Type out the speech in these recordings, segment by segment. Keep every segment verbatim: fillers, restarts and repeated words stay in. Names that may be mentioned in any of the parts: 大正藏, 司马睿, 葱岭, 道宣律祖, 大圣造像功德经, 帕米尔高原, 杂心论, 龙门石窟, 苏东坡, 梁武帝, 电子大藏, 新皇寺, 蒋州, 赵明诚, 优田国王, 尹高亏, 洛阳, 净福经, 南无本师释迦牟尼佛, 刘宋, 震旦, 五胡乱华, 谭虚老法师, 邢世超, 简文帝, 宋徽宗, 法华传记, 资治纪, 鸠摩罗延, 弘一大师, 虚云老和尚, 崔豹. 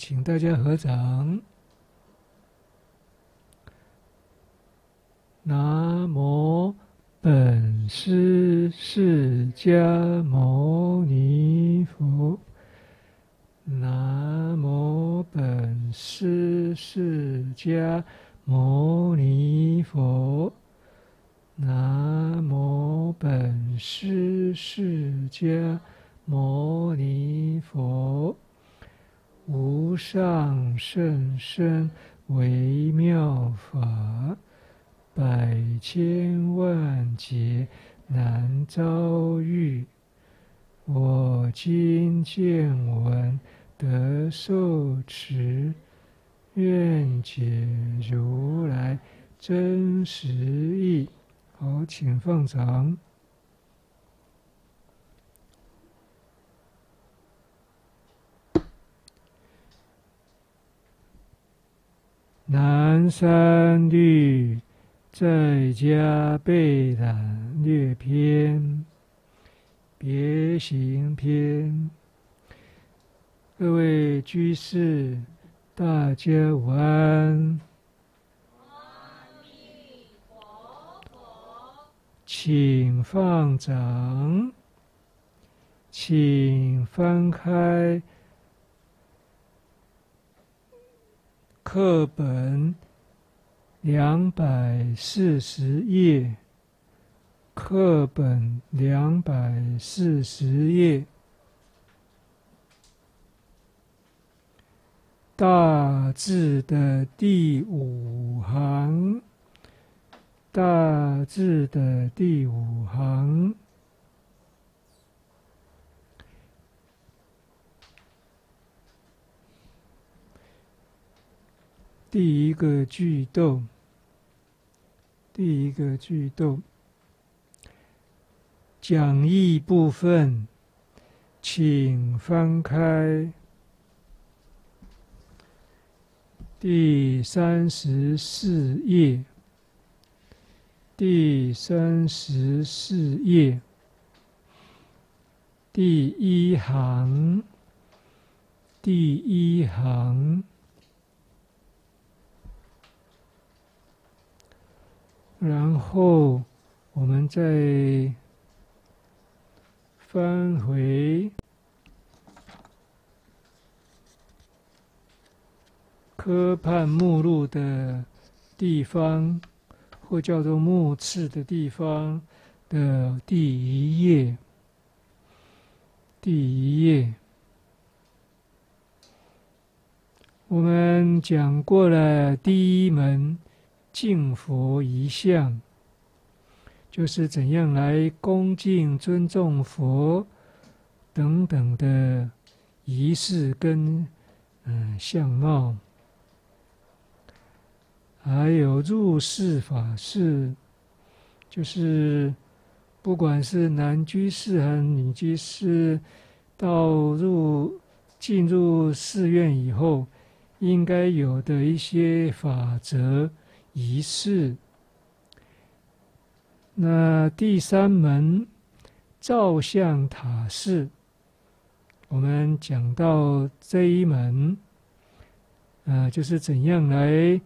请大家合掌。 南无本师释迦牟尼佛。南无本师释迦牟尼佛。南无本师释迦牟尼佛。无上甚深微妙法。 百千万劫难遭遇，我今见闻得受持，愿解如来真实义。好，请放掌。南山律。 在家备览略篇，别行篇。各位居士，大家午安。阿弥陀佛，请放掌，请翻开课本。 两百四十页，课本两百四十页，大字的第五行，大字的第五行，第一个句逗。 第一个句逗，讲义部分，请翻开第三十四页。第三十四页，第一行，第一行。 然后我们再翻回科判目录的地方，或叫做目次的地方的第一页，第一页，我们讲过了第一门。 敬佛一向，就是怎样来恭敬、尊重佛等等的仪式跟嗯相貌，还有入世法事，就是不管是男居士和女居士，到入进入寺院以后，应该有的一些法则。 仪式。那第三门照相塔式，我们讲到这一门，呃，就是怎样来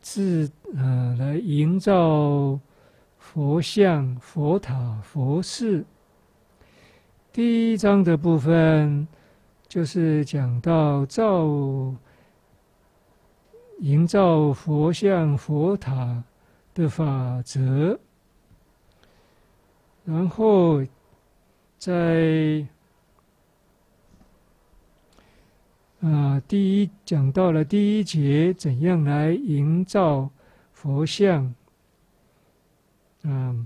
制呃来营造佛像、佛塔、佛寺。第一章的部分就是讲到照。 营造佛像、佛塔的法则，然后在啊第一讲到了第一节，怎样来营造佛像？嗯，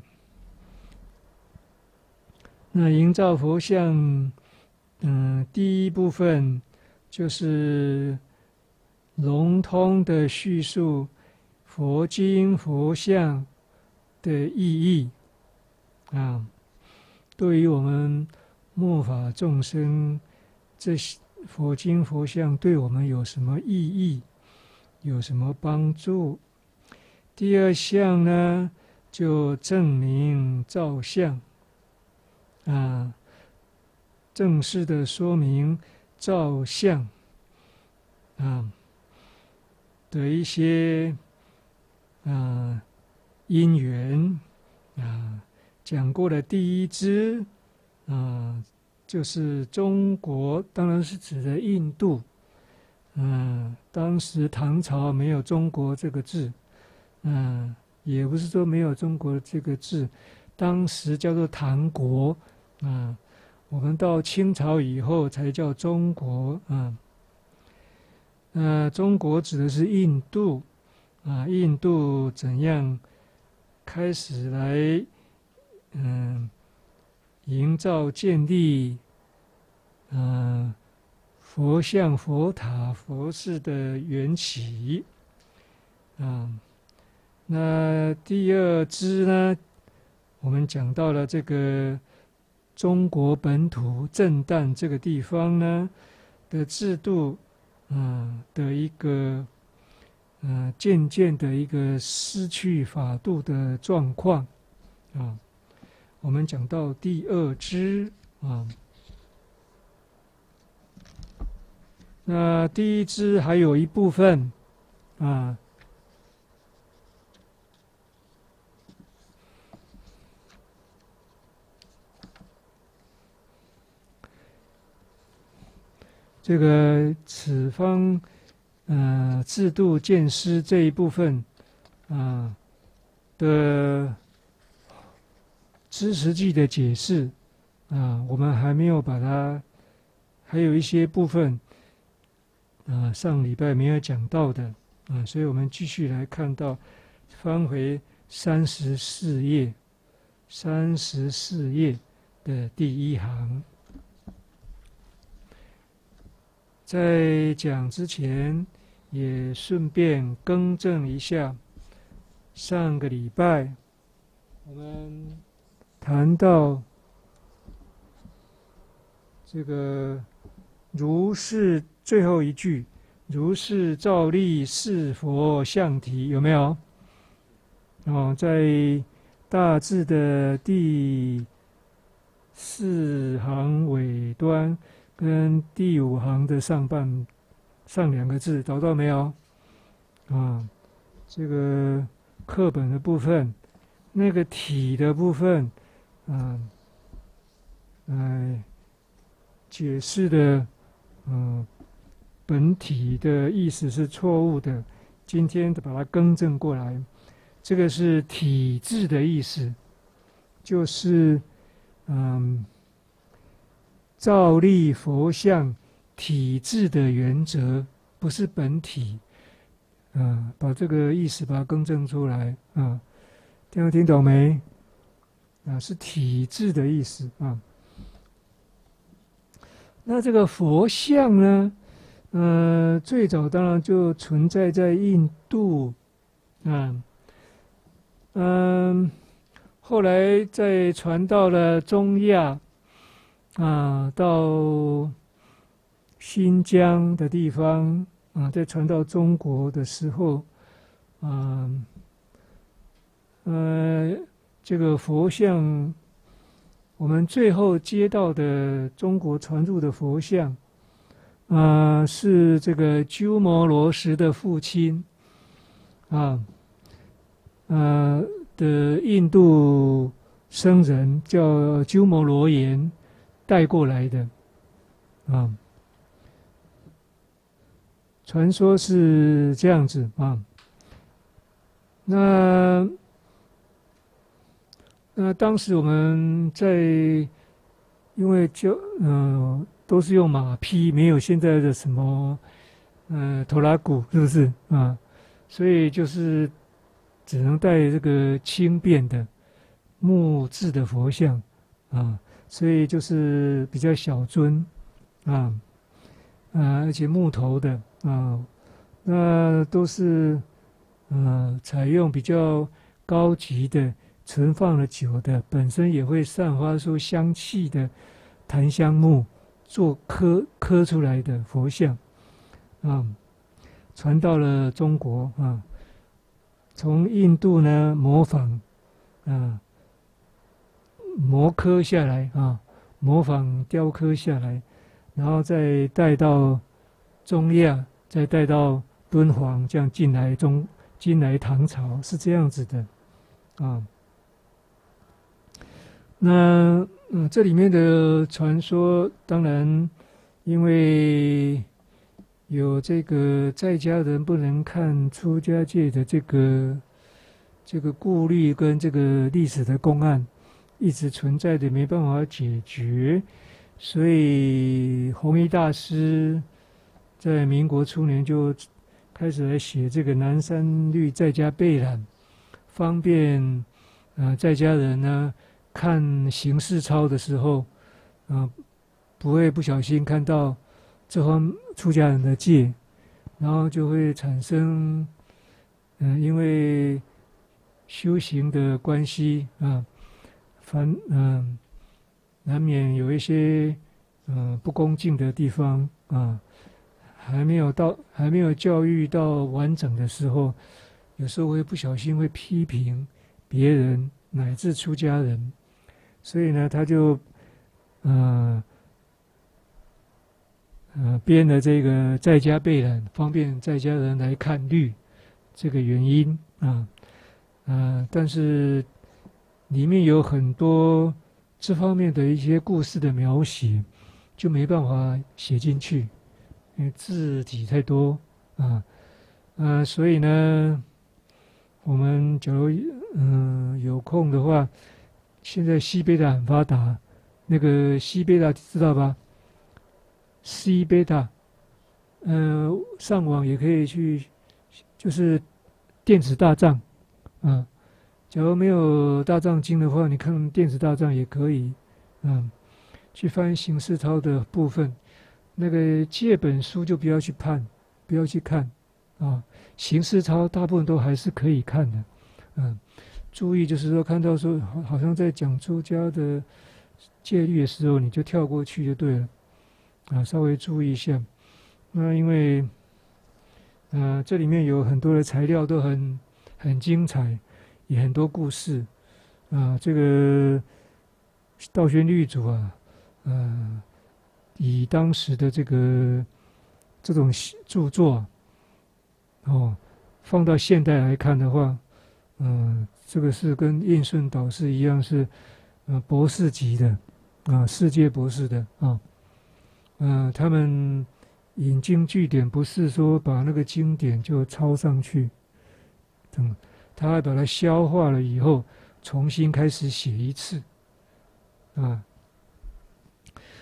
那营造佛像，嗯，第一部分就是。 笼统的叙述佛经佛像的意义啊，对于我们末法众生，这佛经佛像对我们有什么意义，有什么帮助？第二项呢，就证明照相啊，正式的说明照相。啊的一些啊因缘啊讲过的第一支啊，就是中国，当然是指的印度。嗯，当时唐朝没有中国这个字，嗯，也不是说没有中国这个字，当时叫做唐国。嗯，我们到清朝以后才叫中国。嗯，呃，中国指的是印度。啊，印度怎样开始来嗯营造建立嗯。 佛像、佛塔、佛寺的缘起，啊，那第二支呢，我们讲到了这个中国本土震旦这个地方呢的制度，啊的一个，呃，渐渐的一个失去法度的状况，啊，我们讲到第二支，啊。 那第一支还有一部分，啊，这个此方呃制度建师这一部分啊的支持记的解释啊，我们还没有把它，还有一些部分。 啊，上礼拜没有讲到的啊，所以我们继续来看到，翻回三十四页，三十四页的第一行，在讲之前也顺便更正一下，上个礼拜我们谈到这个如是。 最后一句，如是照例是佛像体，有没有？哦，在大致的第四行尾端跟第五行的上半上两个字找到没有？啊，这个课本的部分，那个体的部分，啊，哎，解释的，嗯。 本体的意思是错误的，今天把它更正过来。这个是体制的意思，就是嗯，照例佛像体制的原则，不是本体。嗯，把这个意思把它更正出来啊！这样听懂没？啊，是体制的意思啊。那这个佛像呢？ 呃，最早当然就存在在印度，啊，嗯，后来再传到了中亚，啊，到新疆的地方，啊，再传到中国的时候，啊，呃，这个佛像，我们最后接到的中国传入的佛像。 啊、呃，是这个鸠摩罗什的父亲，啊，呃的印度僧人叫鸠摩罗炎带过来的，啊，传说是这样子啊。那那当时我们在，因为就嗯。呃 都是用马匹，没有现在的什么，呃，头拉骨是不是啊？所以就是只能带这个轻便的木质的佛像啊，所以就是比较小尊啊，啊，而且木头的啊，那都是呃采用比较高级的，存放了久的，本身也会散发出香气的檀香木。 做刻刻出来的佛像，啊，传到了中国啊，从印度呢模仿，啊，模刻下来啊，模仿雕刻下来，然后再带到中亚，再带到敦煌，这样进来中进来唐朝是这样子的，啊。那嗯，这里面的传说，当然因为有这个在家人不能看出家界的这个这个顾虑跟这个历史的公案一直存在的，没办法解决。 所以，弘一大师在民国初年就开始来写这个《南山律在家备览》，方便呃在家人呢看形势操的时候，嗯、呃，不会不小心看到这方出家人的戒，然后就会产生嗯、呃，因为修行的关系啊，烦嗯。呃 难免有一些，呃，不恭敬的地方啊，还没有到还没有教育到完整的时候，有时候会不小心会批评别人乃至出家人，所以呢，他就，呃，呃，编了这个在家备览，方便在家人来看律，这个原因啊，呃，但是里面有很多 这方面的一些故事的描写，就没办法写进去，因为字体太多啊，呃，所以呢，我们假如嗯、呃、有空的话，现在西贝塔很发达，那个西贝塔知道吧？西贝塔，呃，上网也可以去，就是电子大藏，啊。 假如没有大藏经的话，你看电子大藏也可以，嗯，去翻形式操的部分，那个借本书就不要去判，不要去看，啊，形式操大部分都还是可以看的，嗯，注意就是说看到说好像在讲出家的戒律的时候，你就跳过去就对了，啊，稍微注意一下。那因为，呃，这里面有很多的材料都很很精彩。 也很多故事，啊、呃，这个道宣律祖啊，呃，以当时的这个这种著作，哦，放到现代来看的话，嗯、呃，这个是跟印顺导师一样是，呃，博士级的，啊、呃，世界博士的啊，嗯、呃，他们引经据典，不是说把那个经典就抄上去，嗯。 他还把它消化了以后，重新开始写一次，啊，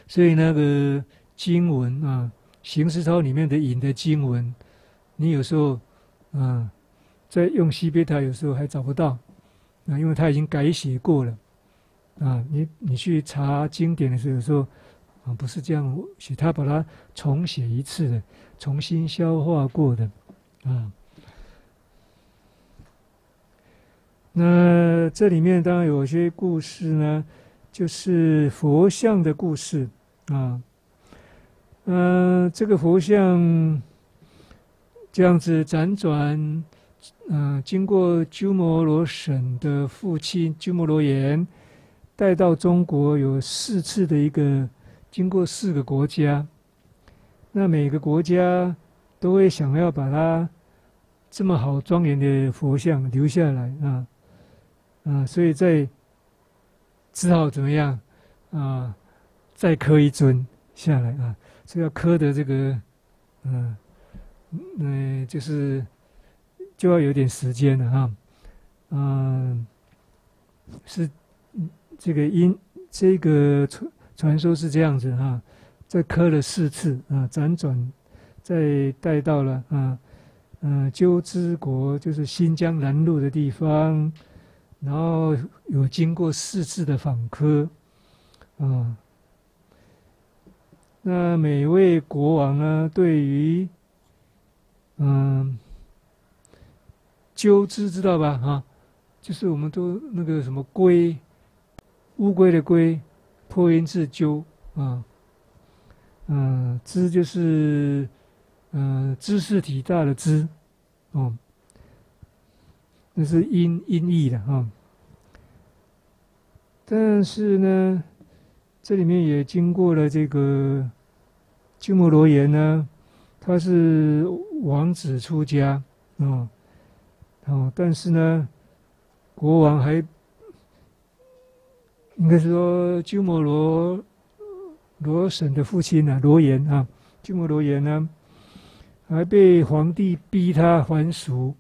所以那个经文啊，形式操里面的引的经文，你有时候啊，在用西贝塔有时候还找不到，啊，因为他已经改写过了，啊，你你去查经典的时候，有时候啊不是这样写，他把它重写一次的，重新消化过的，啊。 那这里面当然有些故事呢，就是佛像的故事啊。嗯、呃，这个佛像这样子辗转，嗯、呃，经过鸠摩罗什的父亲鸠摩罗炎带到中国，有四次的一个，经过四个国家。那每个国家都会想要把它这么好庄严的佛像留下来啊。 啊，所以在只好怎么样啊？再刻一尊下来啊，所以要刻的这个，嗯、啊，嗯、呃，就是就要有点时间了啊。嗯、啊，是这个因这个传传说是这样子啊，再刻了四次啊，辗转再带到了啊，嗯、啊，鸠兹国就是新疆南路的地方。 然后有经过四次的访客，啊，那每位国王呢，对于，嗯，鸠兹知道吧？哈、啊，就是我们都那个什么龟，乌龟的龟，破音字鸠啊，嗯、啊，兹就是，嗯、呃，知识体大的知，哦、啊。 那是音音译的啊，但是呢，这里面也经过了这个鸠摩罗炎呢，他是王子出家，哦哦，但是呢，国王还应该是说鸠摩罗罗什的父亲啊，罗延啊，鸠摩罗延呢，还被皇帝逼他还俗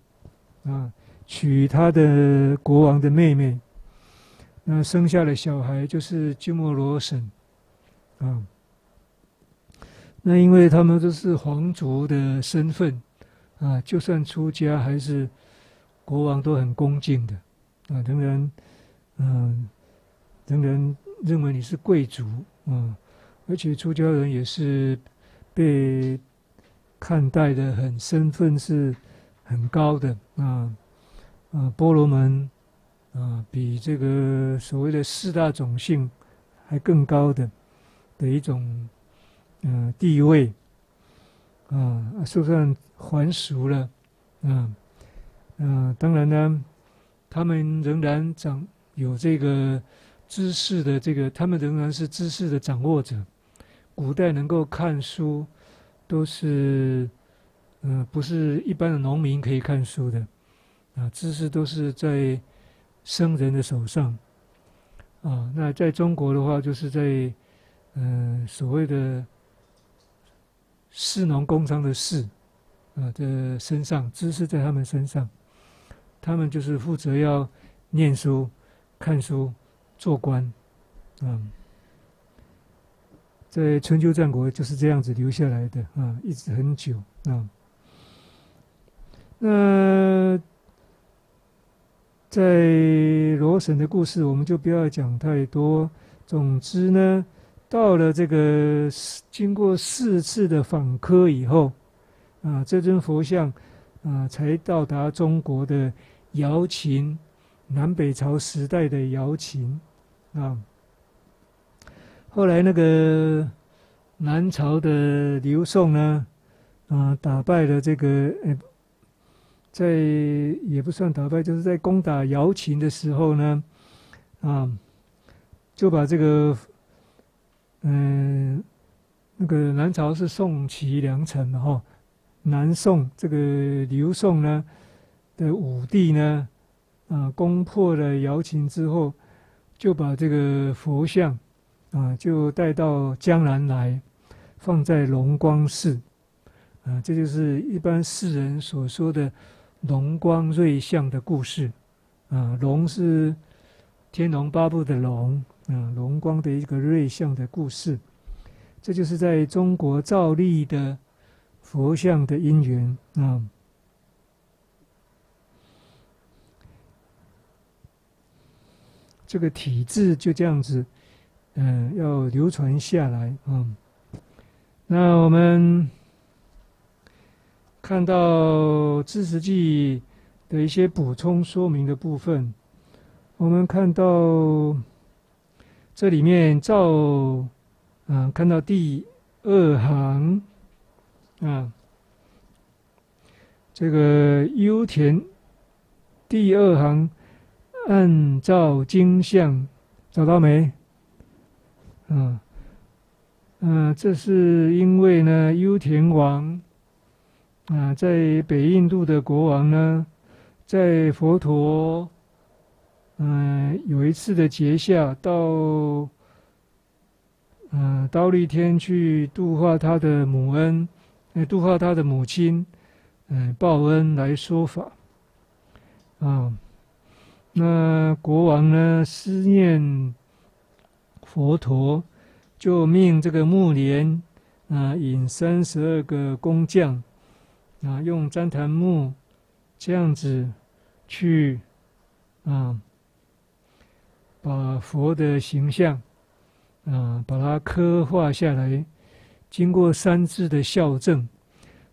啊，娶他的国王的妹妹，那生下的小孩就是鸠摩罗什啊。 那因为他们都是皇族的身份，啊，就算出家还是国王都很恭敬的，啊，仍然，嗯，仍然认为你是贵族，啊，而且出家人也是被看待的很身份是很高的，啊，啊，婆罗门，啊，比这个所谓的四大种姓还更高的的一种。 嗯、呃，地位，啊，就算还俗了，啊，嗯、啊，当然呢，他们仍然掌有这个知识的这个，他们仍然是知识的掌握者。古代能够看书，都是，嗯、呃，不是一般的农民可以看书的，啊，知识都是在僧人的手上，啊，那在中国的话，就是在，嗯、呃，所谓的。 士农工商的士，啊的身上，知识在他们身上，他们就是负责要念书、看书、做官，嗯，在春秋战国就是这样子留下来的啊，一直很久啊。那在罗什的故事，我们就不要讲太多。总之呢。 到了这个经过四次的访科以后，啊，这尊佛像啊才到达中国的瑶琴，南北朝时代的瑶琴啊。后来那个南朝的刘宋呢，啊，打败了这个，呃，在也不算打败，就是在攻打瑶琴的时候呢，啊，就把这个。 嗯，那个南朝是宋齐梁陈嘛，哈，南宋这个刘宋呢的武帝呢，啊、呃，攻破了瑶琴之后，就把这个佛像啊、呃，就带到江南来，放在龙光寺，啊、呃，这就是一般世人所说的龙光瑞相的故事，啊、呃，龙是天龙八部的龙。 啊，龙光的一个瑞相的故事，这就是在中国造立的佛像的因缘啊。这个体制就这样子，嗯、呃，要流传下来啊。那我们看到《资治纪》的一些补充说明的部分，我们看到。 这里面照，嗯、啊，看到第二行，啊，这个幽田第二行，按照经像，找到没？啊，嗯、啊，这是因为呢，幽田王，啊，在北印度的国王呢，在佛陀。 嗯、呃，有一次的节下，到嗯、呃、忉利天去度化他的母恩，呃，度化他的母亲，嗯、呃，报恩来说法。啊，那国王呢思念佛陀，就命这个木莲啊引三十二个工匠啊，用旃檀木这样子去啊。 把佛的形象，啊，把它刻画下来，经过三次的校正，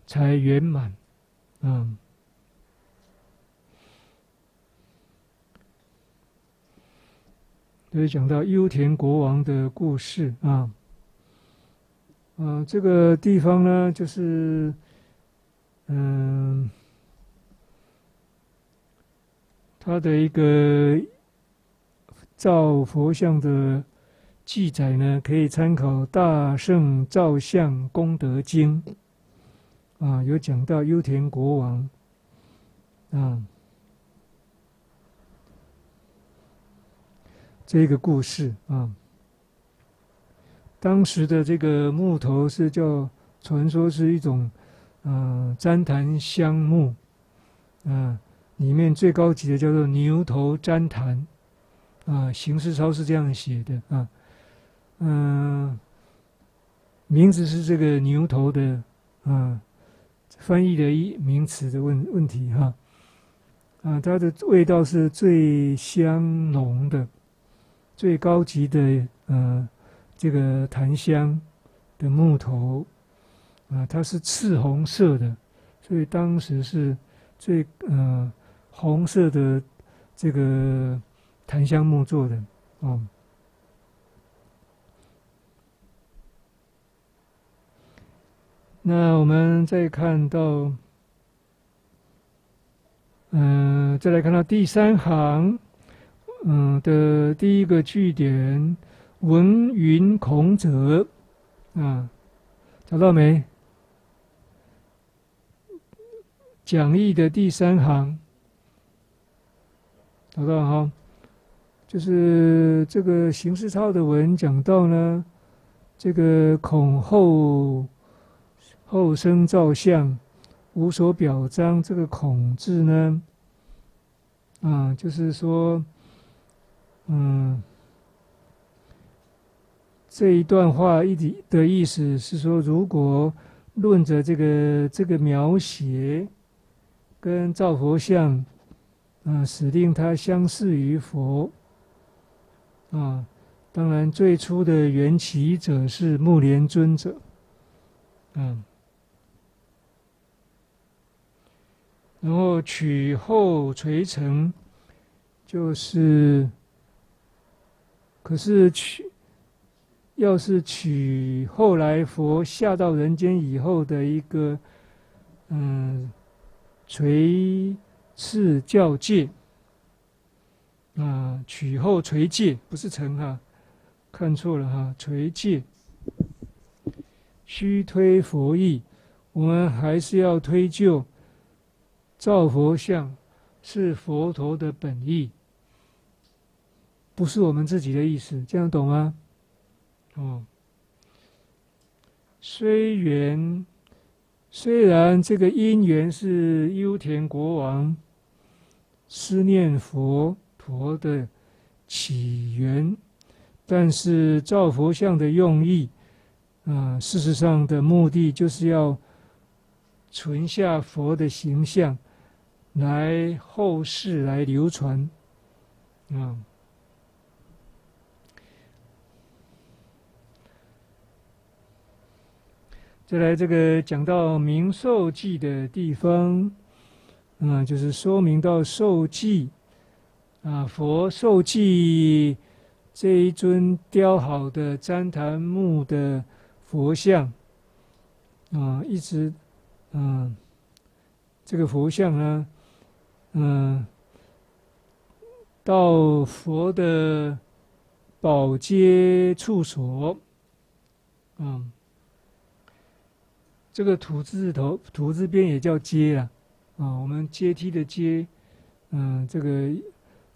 才圆满，啊。所以讲到幽田国王的故事啊，啊，这个地方呢，就是，嗯，他的一个。 造佛像的记载呢，可以参考《大圣造像功德经》啊，有讲到优田国王啊这个故事啊。当时的这个木头是叫，传说是一种嗯、呃、旃檀香木啊，里面最高级的叫做牛头旃檀啊，形式钞是这样写的啊，嗯、呃，名字是这个牛头的啊。 翻译的一名词的问问题哈，啊，它的味道是最香浓的，最高级的呃这个檀香的木头，啊，它是赤红色的，所以当时是最呃红色的这个檀香木做的哦。 那我们再看到，嗯、呃，再来看到第三行，嗯、呃、的第一个句点，闻云孔者，啊，找到没？讲义的第三行，找到哈，就是这个形式钞的文讲到呢，这个孔后。 后生造像，无所表彰。这个孔字呢，啊，就是说，嗯，这一段话一直的意思是说，如果论着这个这个描写跟造佛像，啊，使令它相似于佛，啊，当然最初的缘起者是目连尊者，嗯。 然后取后垂成，就是，可是取，要是取后来佛下到人间以后的一个，嗯，垂赐教戒，啊，取后垂戒不是成哈，看错了哈，垂戒，虚推佛意，我们还是要推究。 造佛像是佛陀的本意，不是我们自己的意思，这样懂吗？哦，虽然虽然这个因缘是优田国王思念佛陀的起源，但是造佛像的用意啊、呃，事实上的目的就是要存下佛的形象。 来后世来流传，啊、嗯，再来这个讲到明授记的地方，嗯，就是说明到授记，啊，佛授记这一尊雕好的旃檀木的佛像，啊，一直，嗯，这个佛像呢。 嗯，到佛的宝阶处所，嗯，这个土字头土字边也叫阶啊，啊，我们阶梯的阶，嗯，这个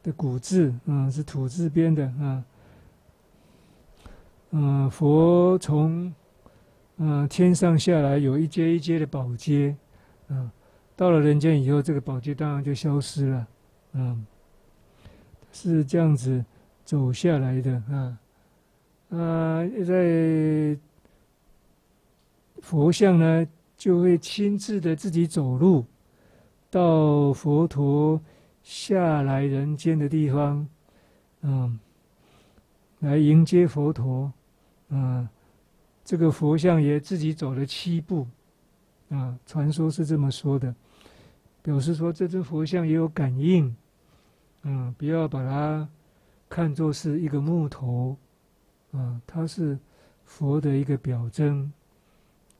的古字，嗯，是土字边的啊，嗯，佛从嗯天上下来有一阶一阶的宝阶，嗯。 到了人间以后，这个宝阶当然就消失了，嗯，是这样子走下来的啊。啊，在佛像呢，就会亲自的自己走路到佛陀下来人间的地方，嗯，来迎接佛陀。啊，这个佛像也自己走了七步，啊，传说是这么说的。 表示说，这尊佛像也有感应，嗯，不要把它看作是一个木头，啊，它是佛的一个表征，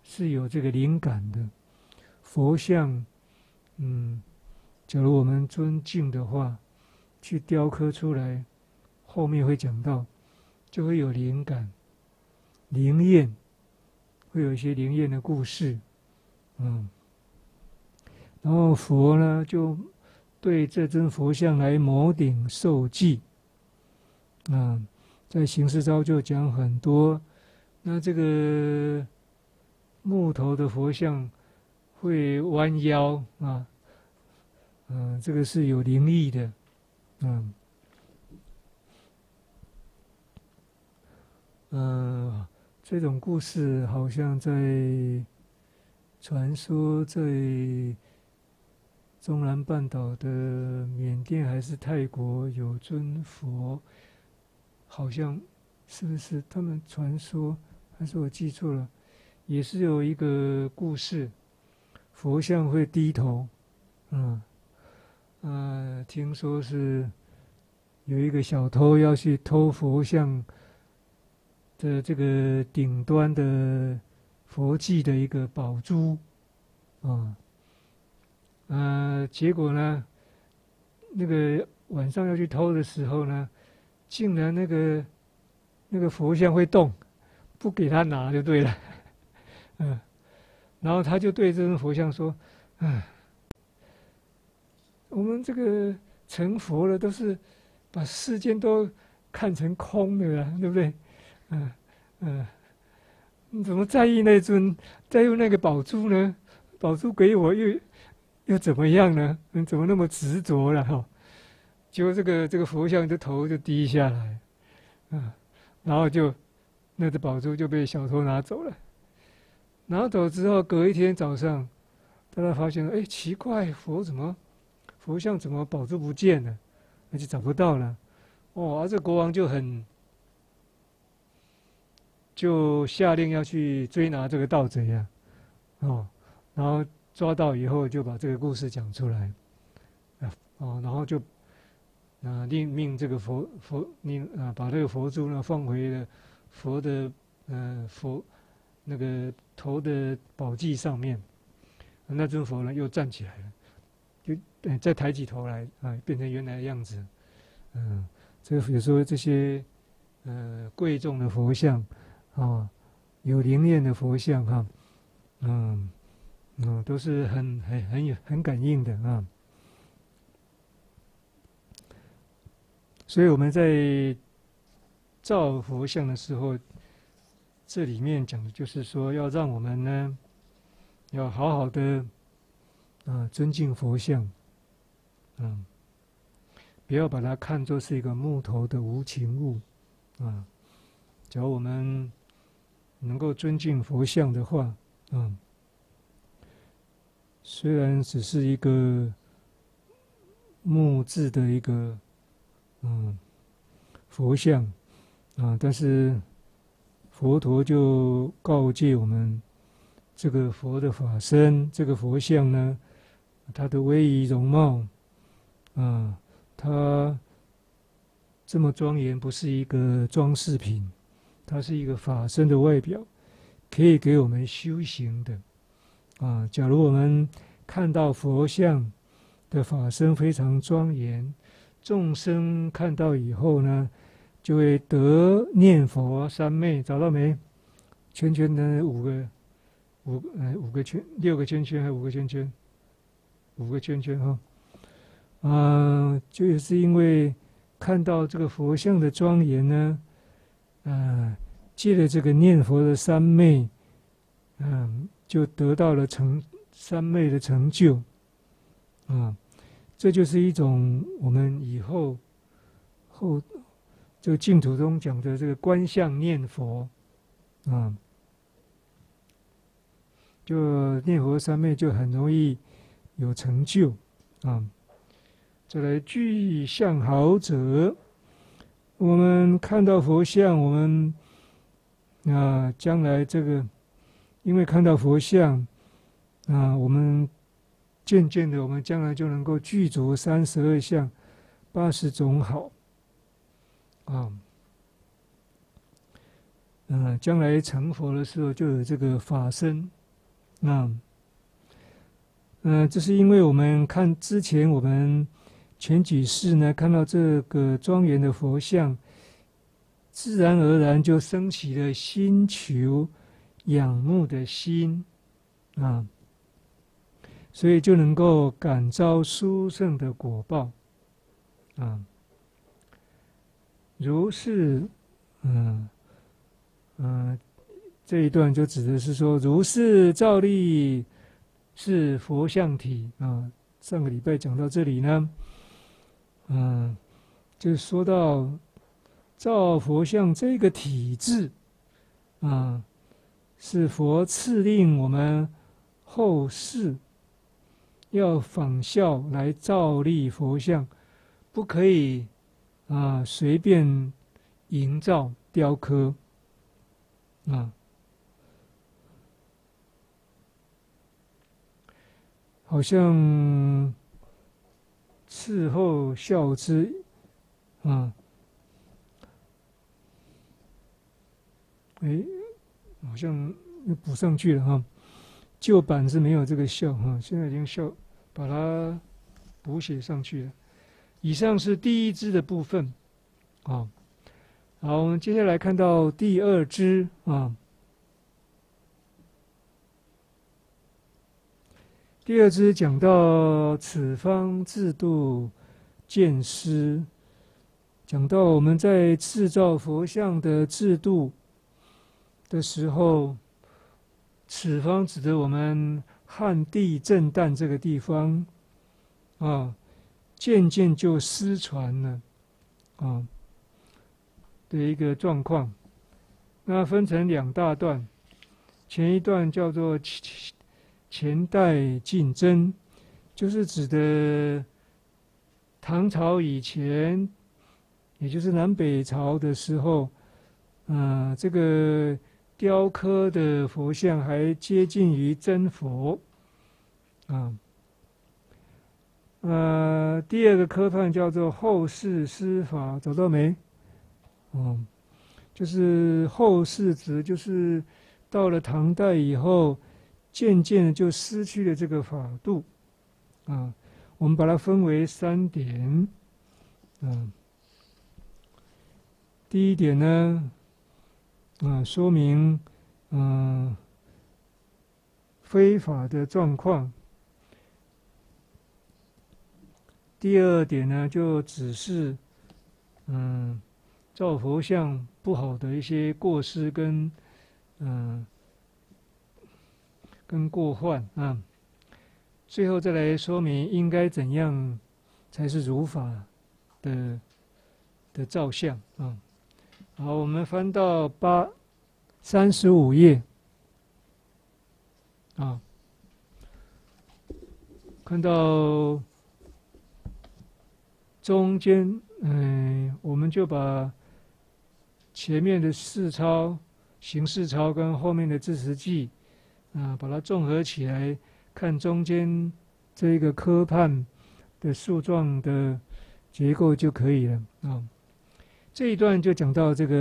是有这个灵感的。佛像，嗯，假如我们尊敬的话，去雕刻出来，后面会讲到，就会有灵感、灵验，会有一些灵验的故事，啊、嗯，然后佛呢就对这尊佛像来摩顶授记。嗯，在行事招就讲很多。那这个木头的佛像会弯腰啊，嗯、呃，这个是有灵异的，嗯，呃，这种故事好像在传说在中南半岛的缅甸还是泰国有尊佛，好像是不是他们传说，还是我记错了？也是有一个故事。 佛像会低头，嗯，呃，听说是有一个小偷要去偷佛像的这个顶端的佛髻的一个宝珠，啊、嗯，呃，结果呢，那个晚上要去偷的时候呢，竟然那个那个佛像会动，不给他拿就对了，嗯。 然后他就对这尊佛像说：“唉，我们这个成佛了，都是把世间都看成空的了，对不对？嗯嗯，你怎么在意那尊，在意那个宝珠呢？宝珠给我又又怎么样呢？你怎么那么执着了哈？结果这个这个佛像的头就低下来，嗯，然后就那只宝珠就被小偷拿走了。” 拿走之后，隔一天早上，大家发现了，哎，奇怪，佛怎么，佛像怎么宝珠不见了，而且找不到了，哦，啊，这国王就很，就下令要去追拿这个盗贼啊，哦，然后抓到以后就把这个故事讲出来，啊，哦，然后就，啊，令命这个佛佛令啊，把这个佛珠呢放回了佛的呃佛。 那个头的宝髻上面，那尊佛呢又站起来了，就再抬起头来啊，变成原来的样子。嗯，这有时候这些呃贵重的佛像啊，有灵验的佛像哈、啊，嗯嗯，都是很很很有很感应的啊。所以我们在造佛像的时候。 这里面讲的就是说，要让我们呢，要好好的啊尊敬佛像，嗯，不要把它看作是一个木头的无情物，啊，只要我们能够尊敬佛像的话，嗯，虽然只是一个木质的一个嗯佛像啊，但是。 佛陀就告诫我们，这个佛的法身，这个佛像呢，它的威仪容貌，啊，它这么庄严，不是一个装饰品，它是一个法身的外表，可以给我们修行的。啊，假如我们看到佛像的法身非常庄严，众生看到以后呢？ 就会得念佛三昧，找到没？圈圈的五个，五呃五个圈，六个圈圈还五个圈圈，五个圈圈哈。嗯、呃，就也是因为看到这个佛像的庄严呢，呃，借了这个念佛的三昧，嗯、呃，就得到了成三昧的成就，啊、呃，这就是一种我们以后后。 这个净土中讲的这个观相念佛，啊、嗯，就念佛三昧就很容易有成就，啊、嗯。再来具相好者，我们看到佛像，我们啊将来这个，因为看到佛像，啊，我们渐渐的，我们将来就能够具足三十二相、八十种好。 啊，嗯、呃，将来成佛的时候就有这个法身，那、嗯，嗯、呃，这是因为我们看之前我们前几世呢看到这个庄严的佛像，自然而然就升起了心求、仰慕的心，啊、嗯，所以就能够感召殊胜的果报啊。如是，嗯嗯、呃，这一段就指的是说，如是照例是佛像体啊。上个礼拜讲到这里呢，嗯，就说到照佛像这个体制啊，是佛赐令我们后世要仿效来造立佛像，不可以啊随便营造雕刻啊。好像伺候孝之啊，哎，好像补上去了哈。旧版是没有这个孝哈，现在已经孝把它补写上去了。以上是第一支的部分，啊，好，我们接下来看到第二支啊。第二支讲到此方自度见思，讲到我们在制造佛像的制度的时候，此方指的我们汉地震旦这个地方啊，渐渐就失传了啊的一个状况。那分成两大段，前一段叫做前代竞争，就是指的唐朝以前，也就是南北朝的时候，啊、呃，这个雕刻的佛像还接近于真佛，啊，呃，第二个科判叫做后世施法，找到没？嗯，就是后世指就是到了唐代以后，渐渐的就失去了这个法度，啊，我们把它分为三点，啊，第一点呢，啊，说明，嗯、啊，非法的状况；第二点呢，就只是，嗯，造佛像不好的一些过失跟，嗯、啊。跟过患啊，最后再来说明应该怎样才是如法的的照相啊。好，我们翻到八三十五页啊，看到中间，嗯，我们就把前面的四抄、形式抄跟后面的字词记。啊，把它综合起来，看中间这个科判的树状的结构就可以了啊。这一段就讲到这个，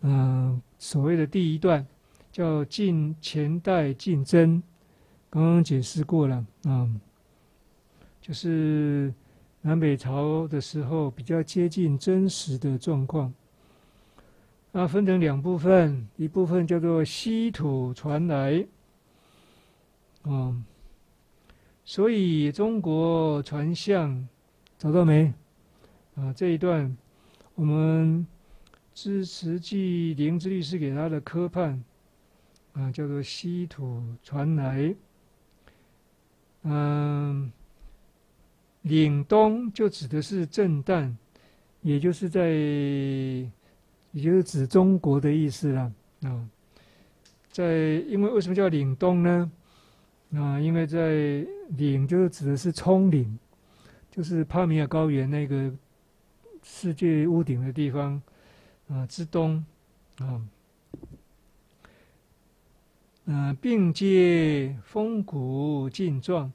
嗯、呃，所谓的第一段叫近前代竞争，刚刚解释过了啊，就是南北朝的时候比较接近真实的状况。那分成两部分，一部分叫做稀土传来，嗯，所以中国传相找到没？啊，这一段我们支持记灵芝律师给他的科判，啊，叫做稀土传来，嗯，岭东就指的是震旦，也就是在。也就是指中国的意思啦，啊，在因为为什么叫岭东呢？啊，因为在岭就是指的是葱岭，就是帕米尔高原那个世界屋顶的地方啊之东啊，嗯、啊，并接峰谷劲状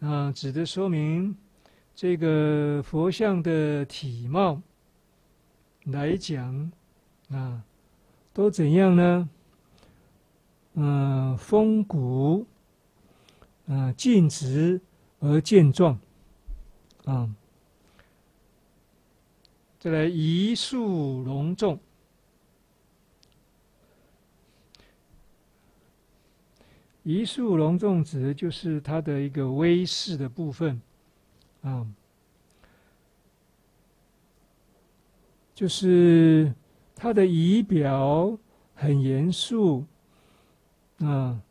啊，指的说明这个佛像的体貌。来讲，啊，都怎样呢？嗯、呃，峰谷，嗯、呃，径直而健壮，啊，再来移树隆重，一树龙种植就是它的一个微势的部分，啊、嗯，就是它的仪表很严肃，啊、嗯，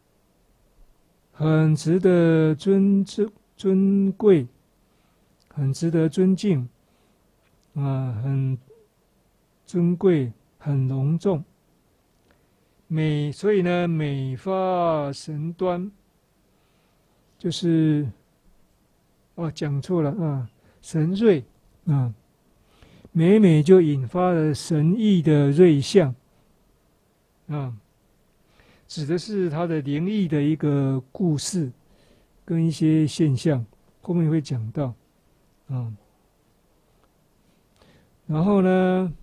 很值得尊尊尊贵，很值得尊敬，啊、嗯，很尊贵，很隆重。 美，所以呢，美发神端，就是哦，讲错了啊，神瑞啊，每每就引发了神异的瑞相啊，指的是它的灵异的一个故事跟一些现象，后面会讲到啊。然后呢？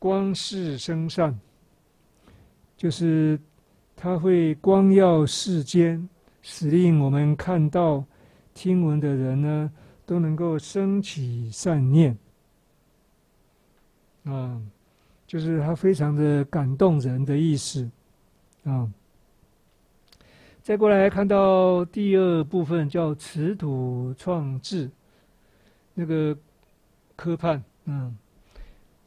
光是生善，就是它会光耀世间，使令我们看到、听闻的人呢，都能够升起善念。啊，就是它非常的感动人的意思。啊，再过来看到第二部分叫“持土创治”，那个科判，嗯。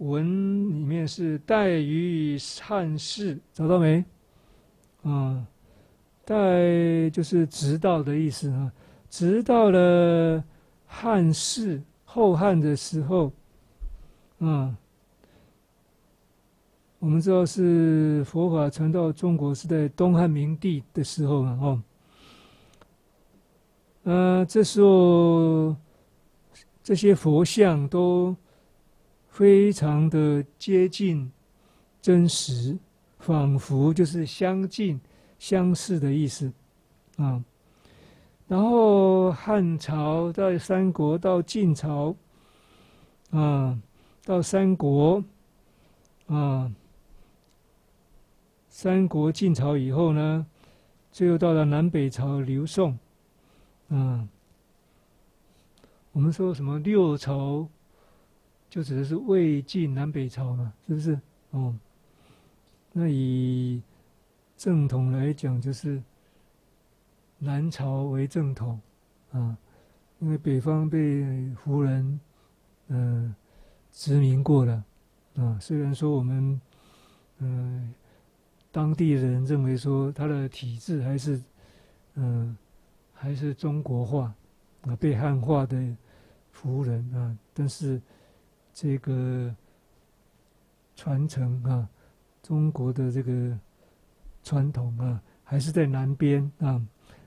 文里面是“待于汉室”，找到没？啊、嗯，“待”就是直到的意思啊。直到了汉室后汉的时候，啊、嗯，我们知道是佛法传到中国是在东汉明帝的时候嘛，哦，呃，这时候这些佛像都。 非常的接近真实，仿佛就是相近相似的意思，啊、嗯。然后汉朝到三国到晋朝，啊、嗯，到三国，啊、嗯，三国晋朝以后呢，最后到了南北朝刘宋，啊、嗯，我们说什么六朝？ 就指的是魏晋南北朝嘛，是不是？哦，那以正统来讲，就是南朝为正统啊，因为北方被胡人嗯、呃、殖民过了啊。虽然说我们嗯、呃、当地人认为说他的体制还是嗯、呃、还是中国化啊，被汉化的胡人啊，但是。 这个传承啊，中国的这个传统啊，还是在南边啊，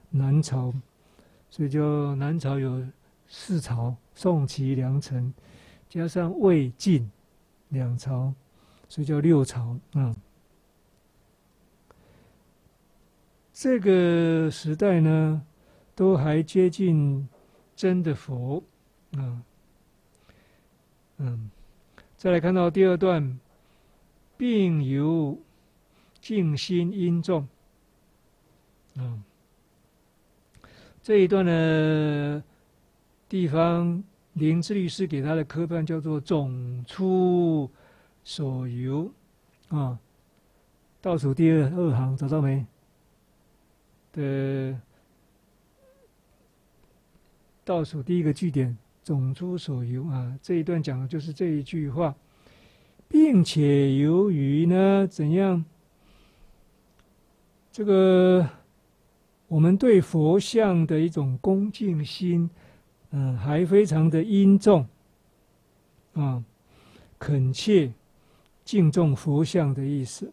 南朝，所以就南朝有四朝，宋齐梁陈，加上魏晋两朝，所以叫六朝啊。这个时代呢，都还接近真的佛啊。 嗯，再来看到第二段，并由静心因众。嗯，这一段呢，地方灵智律师给他的科判叫做“总出所由”啊，倒数第二二行找到没？的倒数第一个句点。 总出所由啊，这一段讲的就是这一句话，并且由于呢，怎样？这个我们对佛像的一种恭敬心，嗯，还非常的殷重啊，恳切敬重佛像的意思。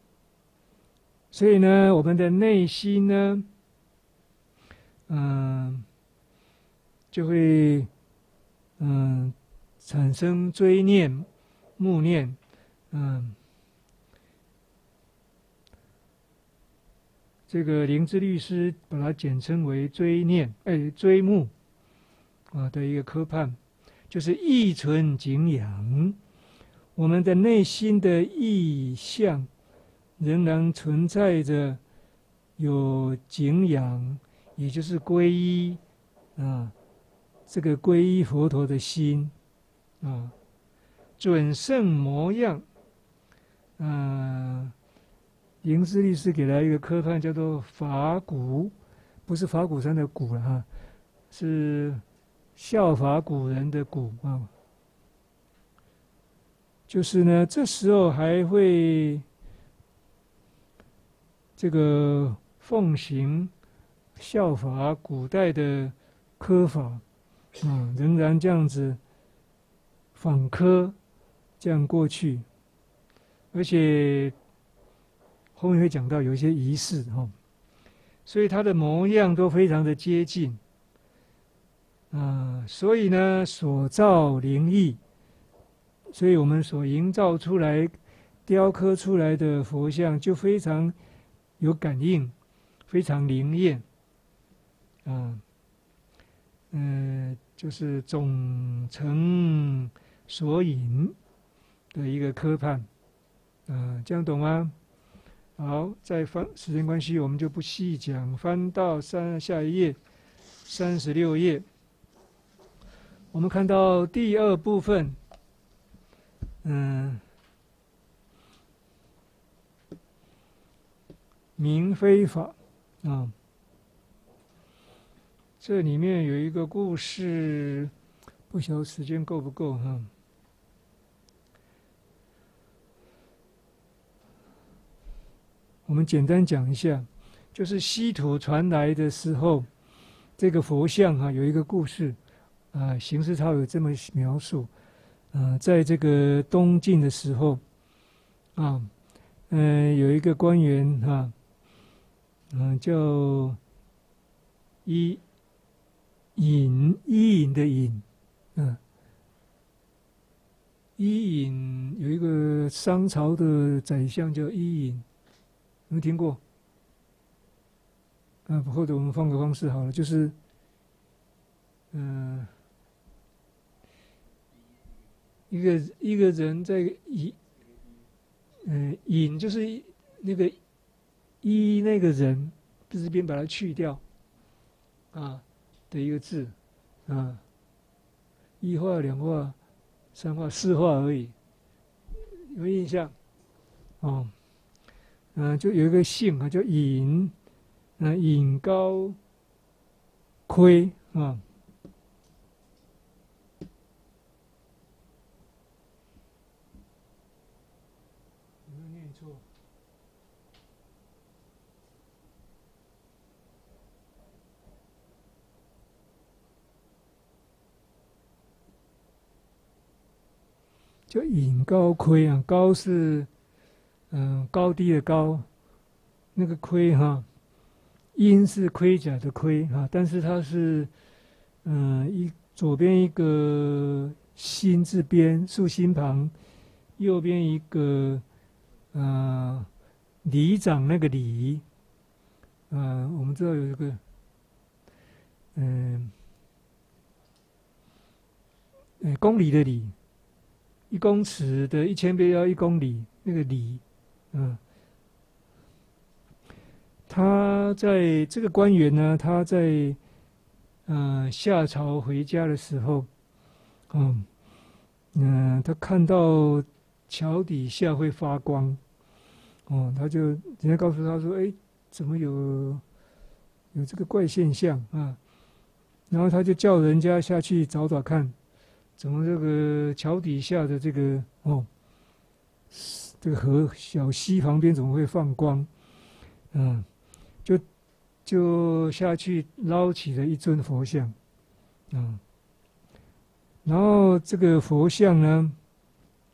所以呢，我们的内心呢，嗯，就会。 嗯，产生追念、慕念，嗯，这个灵智律师把它简称为追念，哎，追慕啊的一个科判，就是意存景仰，我们的内心的意向仍然存在着有景仰，也就是皈依啊。 这个皈依佛陀的心，啊，准圣模样，啊、呃，林之律师给他一个科判，叫做法古，不是法鼓山的鼓了哈，是效法古人的古啊。就是呢，这时候还会这个奉行效法古代的科法，啊、嗯，仍然这样子仿科，这样过去，而且。 后面会讲到有一些仪式哈、哦，所以它的模样都非常的接近啊、呃，所以呢，所造灵异，所以我们所营造出来、雕刻出来的佛像就非常有感应，非常灵验啊，嗯、呃，就是总成所引的一个科判啊、呃，这样懂吗？ 好，再翻时间关系，我们就不细讲。翻到三下一页，三十六页，我们看到第二部分，嗯，明非法啊、嗯，这里面有一个故事，不晓得时间够不够哈。嗯 我们简单讲一下，就是西土传来的时候，这个佛像哈、啊、有一个故事，啊、呃，形势钞有这么描述，啊、呃，在这个东晋的时候，啊，嗯、呃，有一个官员哈，嗯、啊呃，叫伊尹，伊尹的尹，嗯、啊，伊尹有一个商朝的宰相叫伊尹。 有没有听过？啊，或者我们换个方式好了，就是，嗯、呃，一个一个人在引，嗯、呃，引就是那个一那个人，就是边把它去掉，啊的一个字，啊，一画、两画、三画、四画而已，有没有印象？哦。 嗯、呃，就有一个姓啊，叫尹，嗯、呃，尹高亏啊。有没有念错？叫尹高亏啊，高是。 嗯，高低的高，那个盔哈，鹰是盔甲的盔哈，但是它是，嗯，一左边一个心字边竖心旁，右边一个，呃，里长那个里，呃，我们知道有一个，嗯，哎，公里的里，一公尺的一千倍要一公里，那个里。 嗯，他在这个官员呢，他在呃下朝回家的时候，嗯嗯、呃，他看到桥底下会发光，哦、嗯，他就人家告诉他说，哎，怎么有有这个怪现象啊？然后他就叫人家下去找找看，怎么这个桥底下的这个哦。 这个河小溪旁边怎么会放光？嗯，就就下去捞起了一尊佛像，嗯，然后这个佛像呢，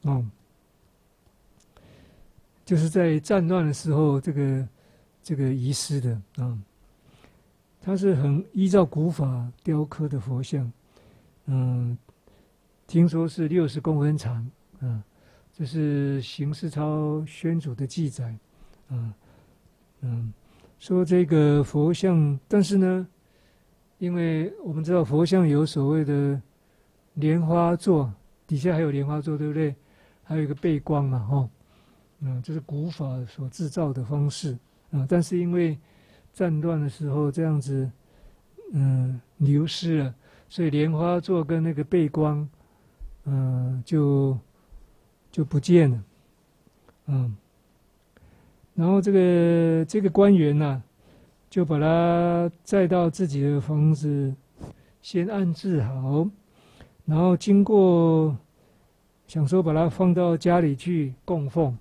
哦、嗯，就是在战乱的时候这个这个遗失的啊、嗯，它是很依照古法雕刻的佛像，嗯，听说是六十公分长，嗯。 这是形势钞宣主的记载，啊、嗯，嗯，说这个佛像，但是呢，因为我们知道佛像有所谓的莲花座，底下还有莲花座，对不对？还有一个背光嘛，哦，嗯，这是古法所制造的方式，啊、嗯，但是因为战乱的时候这样子，嗯，流失了，所以莲花座跟那个背光，嗯，就。 就不见了，嗯，然后这个这个官员呢、啊，就把他载到自己的房子，先安置好，然后经过想说把它放到家里去供奉，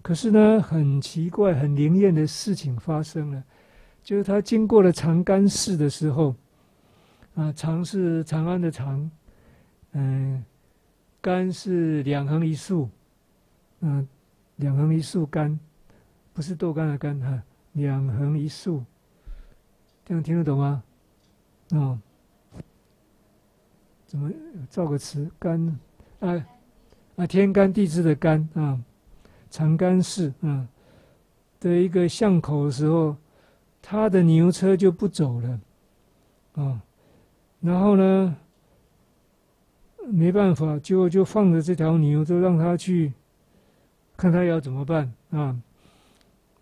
可是呢，很奇怪、很灵验的事情发生了，就是他经过了长干寺的时候，啊，长是长安的长，嗯，干是两横一竖，嗯，两横一竖干。 不是豆干的干哈，两横一竖，这样听得懂吗？哦，怎么造个词？干啊啊，天干地支的干啊，长干寺啊的一个巷口的时候，他的牛车就不走了啊，然后呢，没办法，就就放着这条牛，就让他去看他要怎么办啊。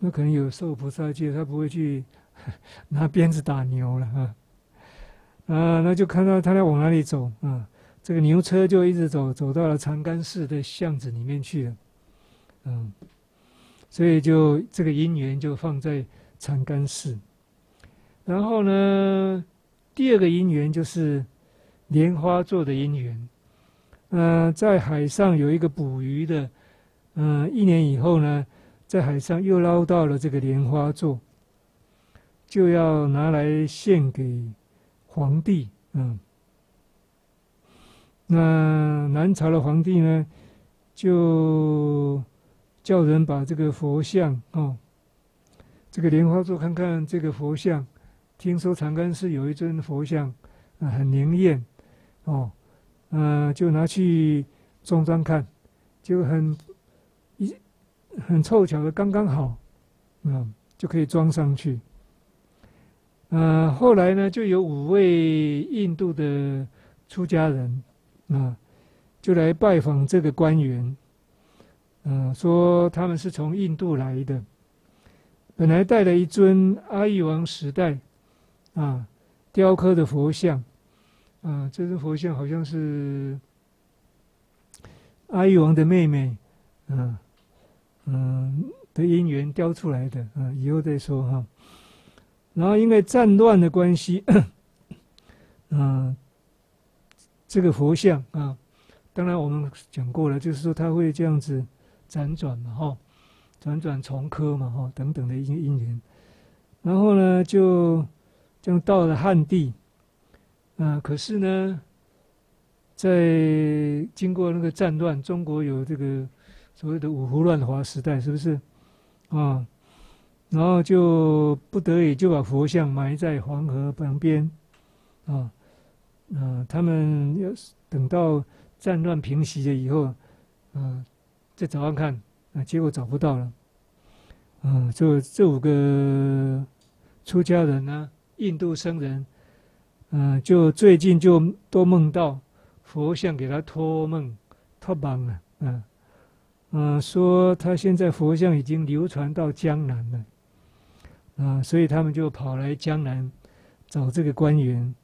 那可能有受菩萨戒，他不会去拿鞭子打牛了啊。啊，那就看到他在往哪里走啊，这个牛车就一直走，走到了长干寺的巷子里面去了。嗯，所以就这个因缘就放在长干寺。然后呢，第二个因缘就是莲花座的因缘。嗯、呃，在海上有一个捕鱼的，嗯、呃，一年以后呢。 在海上又捞到了这个莲花座，就要拿来献给皇帝。嗯，那南朝的皇帝呢，就叫人把这个佛像哦，这个莲花座看看这个佛像，听说长干寺有一尊佛像，啊、呃，很灵验，哦，嗯、呃，就拿去装装看，就很。 很凑巧的，刚刚好，嗯，就可以装上去。呃，后来呢，就有五位印度的出家人，啊、呃，就来拜访这个官员，嗯、呃，说他们是从印度来的，本来带了一尊阿育王时代啊、呃、雕刻的佛像，啊、呃，这尊佛像好像是阿育王的妹妹，啊、呃。 嗯的因缘雕出来的，嗯，以后再说哈。然后因为战乱的关系，嗯，这个佛像啊，当然我们讲过了，就是说它会这样子辗转嘛，哈、哦，辗转重科嘛，哈、哦，等等的因因缘。然后呢，就这样到了汉地，啊、呃，可是呢，在经过那个战乱，中国有这个。 所谓的五胡乱华时代，是不是？啊，然后就不得已就把佛像埋在黄河旁边，啊，啊，他们要等到战乱平息了以后，啊，再找看看，啊，结果找不到了，啊，就这五个出家人呢、啊，印度僧人，嗯、啊，就最近就都梦到佛像给他托梦托梦了，嗯、啊。 嗯，说他现在佛像已经流传到江南了，啊、嗯，所以他们就跑来江南找这个官员，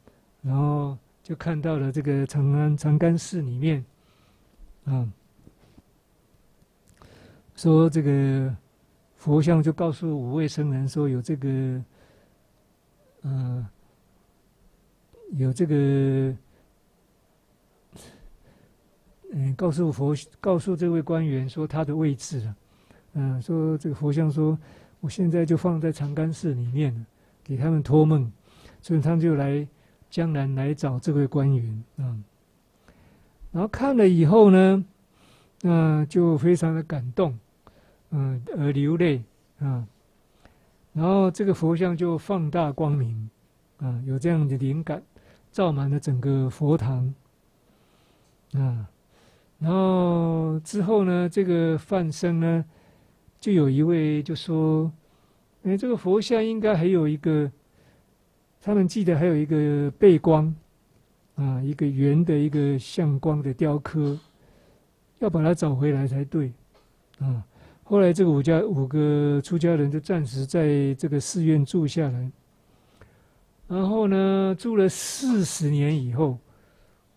然后就看到了这个长安长干寺里面，啊、嗯，说这个佛像就告诉五位僧人说有这个，呃，有这个。 嗯，告诉佛，告诉这位官员说他的位置了、啊。嗯，说这个佛像说，我现在就放在长干寺里面了，给他们托梦，所以他们就来江南来找这位官员啊、嗯。然后看了以后呢，嗯、呃，就非常的感动，嗯、呃，而流泪啊、嗯。然后这个佛像就放大光明，啊、嗯，有这样的灵感，照满了整个佛堂，啊、嗯。 然后之后呢，这个范生呢，就有一位就说：“哎，这个佛像应该还有一个，他们记得还有一个背光，啊，一个圆的一个相光的雕刻，要把它找回来才对。”啊，后来这个五家五个出家人就暂时在这个寺院住下来，然后呢，住了四十年以后，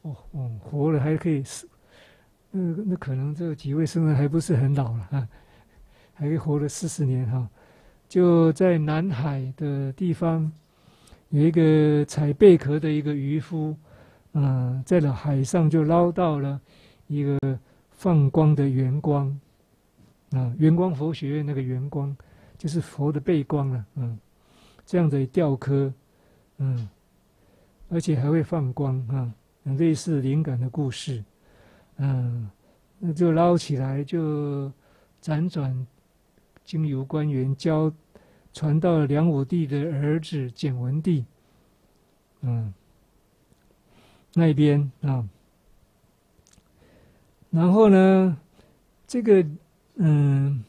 哦哦，活了还可以。 那那可能这几位僧人还不是很老了啊，还活了四十年哈、啊，就在南海的地方有一个采贝壳的一个渔夫，啊、呃，在了海上就捞到了一个放光的圆光，啊，圆光佛学院那个圆光就是佛的背光了、啊，嗯，这样的雕刻，嗯，而且还会放光啊，类似灵感的故事，嗯，那就捞起来就辗转。 经由官员交传到了梁武帝的儿子简文帝，嗯，那边啊，然后呢，这个嗯，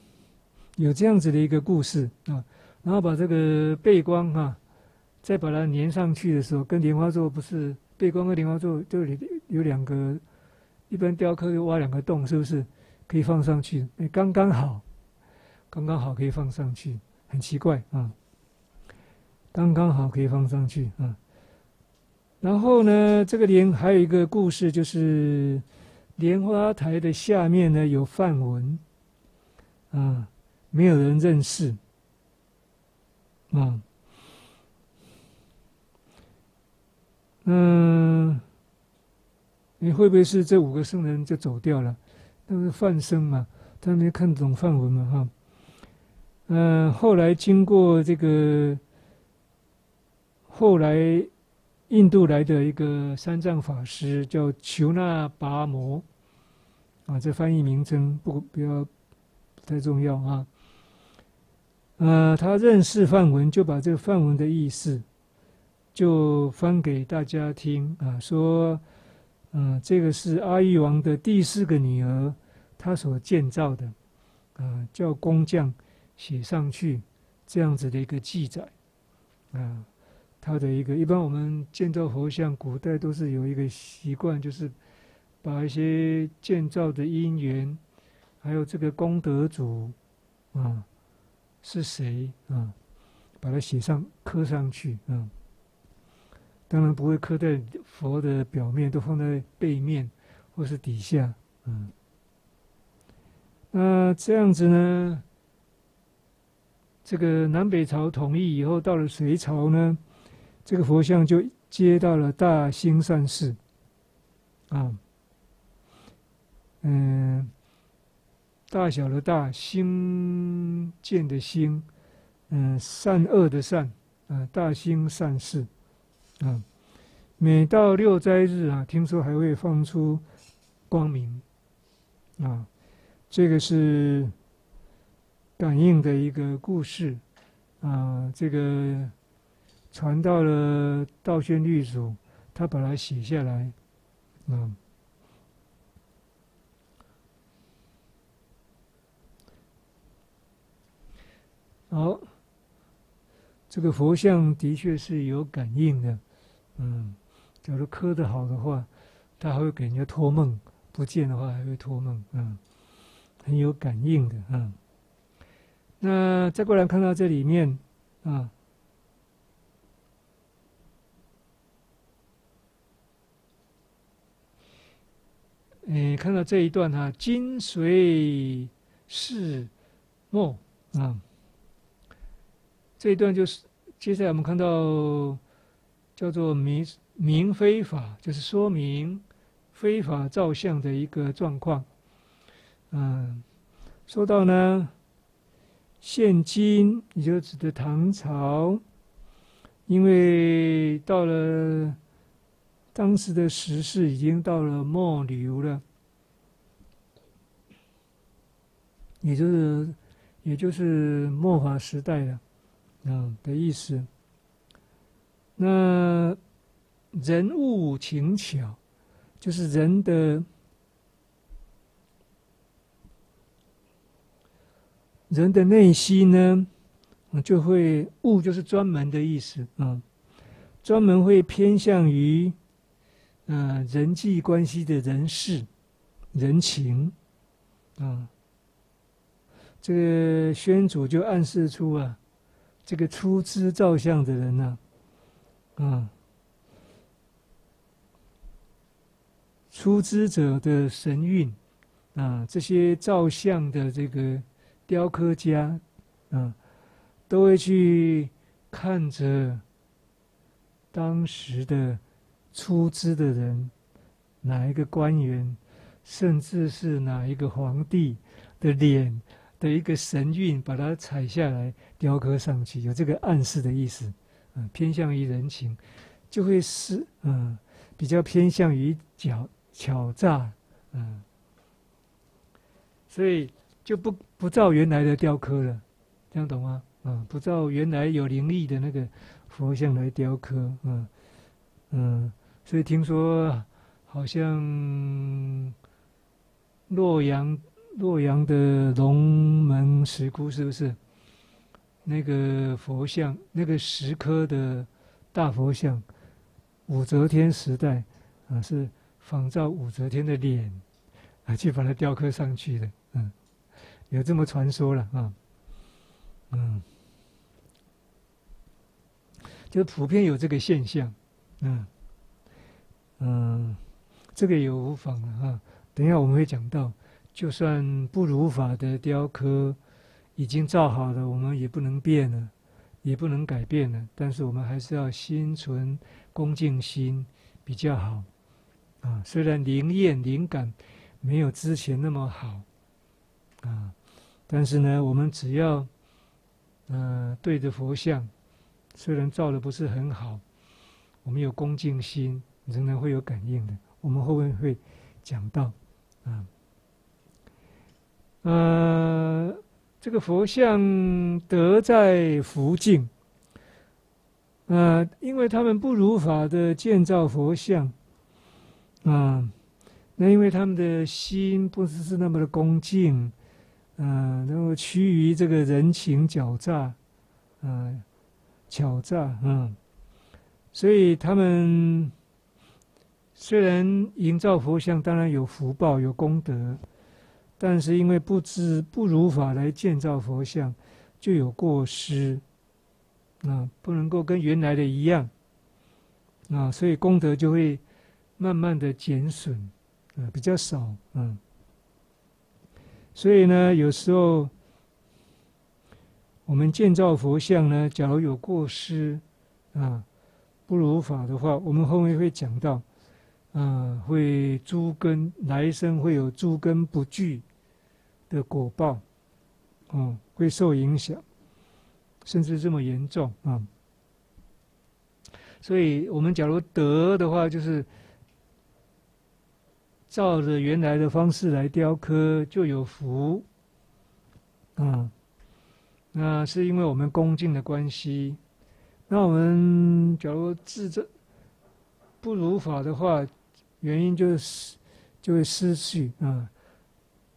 有这样子的一个故事啊，然后把这个背光啊，再把它粘上去的时候，跟莲花座不是背光跟莲花座就有有两个，一般雕刻就挖两个洞，是不是可以放上去？哎，刚刚好。 刚刚好可以放上去，很奇怪啊！刚刚好可以放上去啊。然后呢，这个莲还有一个故事，就是莲花台的下面呢有梵文，啊，没有人认识，啊，嗯，你会不会是这五个僧人就走掉了？那是梵僧嘛，他没看懂梵文嘛，哈、啊。 嗯，后来经过这个，后来印度来的一个三藏法师叫求那跋摩，啊，这翻译名称不不要太重要啊。呃，他认识梵文，就把这个梵文的意思就翻给大家听啊，说，嗯、呃，这个是阿育王的第四个女儿，她所建造的，啊，叫工匠。 写上去这样子的一个记载，啊，他的一个一般我们建造佛像，古代都是有一个习惯，就是把一些建造的因缘，还有这个功德主啊是谁啊，把它写上刻上去啊。当然不会刻在佛的表面，都放在背面或是底下，嗯、啊。那这样子呢？ 这个南北朝统一以后，到了隋朝呢，这个佛像就接到了大兴善寺，啊，嗯，大小的大，兴建的兴，嗯，善恶的善，啊，大兴善寺，啊，每到六斋日啊，听说还会放出光明，啊，这个是。 感应的一个故事，啊，这个传到了道宣律祖，他把它写下来，啊，好，这个佛像的确是有感应的，嗯，假如刻得好的话，他还会给人家托梦；不见的话，还会托梦，嗯，很有感应的，嗯。 那再过来看到这里面，啊，嗯，看到这一段哈、啊，今随世末啊，这一段就是接下来我们看到叫做明明非法，就是说明非法照相的一个状况。嗯，说到呢。 现今也就指的唐朝，因为到了当时的时事已经到了末流了，也就是也就是末法时代了，嗯的意思。那人物情巧，就是人的。 人的内心呢，就会悟，就是专门的意思啊，专门会偏向于，呃，人际关系的人事、人情，啊，这个宣主就暗示出啊，这个出资造像的人呢、啊，啊，出资者的神韵，啊，这些造像的这个。雕刻家，嗯，都会去看着当时的出资的人，哪一个官员，甚至是哪一个皇帝的脸的一个神韵，把它采下来雕刻上去，有这个暗示的意思，嗯，偏向于人情，就会是嗯，比较偏向于巧巧诈，嗯。 所以就不不照原来的雕刻了，这样懂吗？嗯，不照原来有灵异的那个佛像来雕刻，嗯嗯，所以听说好像洛阳洛阳的龙门石窟是不是？那个佛像，那个石刻的大佛像，武则天时代啊，是仿照武则天的脸啊，去把它雕刻上去的。 嗯，有这么传说了啊，嗯，就普遍有这个现象，嗯嗯，这个有无妨了啊。等一下我们会讲到，就算不如法的雕刻已经造好了，我们也不能变了，也不能改变了，但是我们还是要心存恭敬心比较好啊。虽然灵验灵感没有之前那么好。 啊，但是呢，我们只要，呃，对着佛像，虽然造的不是很好，我们有恭敬心，仍然会有感应的。我们后面会讲到，啊，呃，这个佛像得在福境，呃，因为他们不如法的建造佛像，啊，那因为他们的心不是是那么的恭敬。 嗯，然后趋于这个人情狡诈，嗯，巧诈，嗯，所以他们虽然营造佛像，当然有福报有功德，但是因为不知不如法来建造佛像，就有过失，啊、嗯，不能够跟原来的一样，啊、嗯，所以功德就会慢慢的减损，啊、嗯，比较少，嗯。 所以呢，有时候我们建造佛像呢，假如有过失啊，不如法的话，我们后面会讲到，啊，会诸根来生会有诸根不具的果报，嗯，会受影响，甚至这么严重啊。所以我们假如得的话，就是。 照着原来的方式来雕刻就有福，啊、嗯，那是因为我们恭敬的关系。那我们假如自证不如法的话，原因就是就会失去啊、嗯。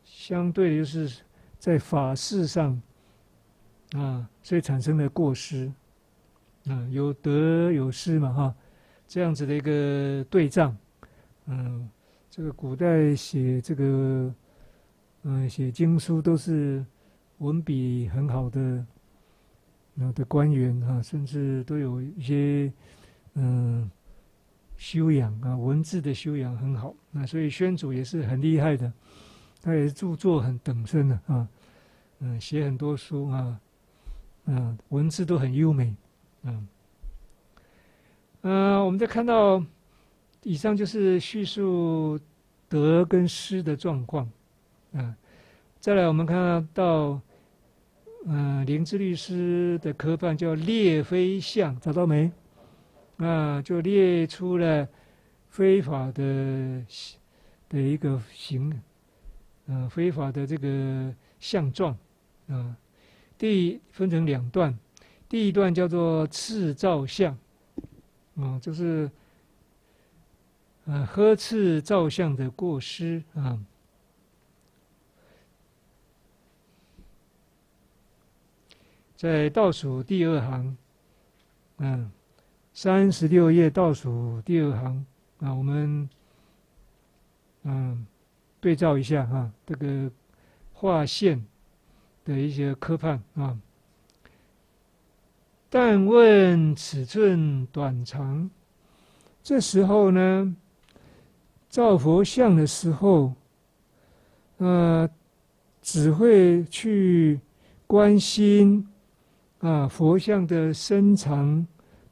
相对的就是在法事上啊、嗯，所以产生了过失，啊、嗯，有得有失嘛哈，这样子的一个对仗，嗯。 这个古代写这个，嗯，写经书都是文笔很好的，那的官员啊，甚至都有一些嗯修养啊，文字的修养很好。那所以宣祖也是很厉害的，他也是著作很等身的啊，嗯，写很多书啊，嗯，文字都很优美，嗯，嗯、呃，我们再看到。 以上就是叙述得跟失的状况，啊，再来我们看到，嗯、呃，灵智律师的科判叫列非相，找到没？啊，就列出了非法的的一个形，呃，非法的这个相状，啊，第分成两段，第一段叫做次造相，啊，就是。 啊，呵斥造像的过失啊，在倒数第二行，嗯，三十六页倒数第二行啊，我们嗯对照一下哈、啊，这个划线的一些科判啊。但问尺寸短长，这时候呢。 造佛像的时候，呃，只会去关心啊佛像的身长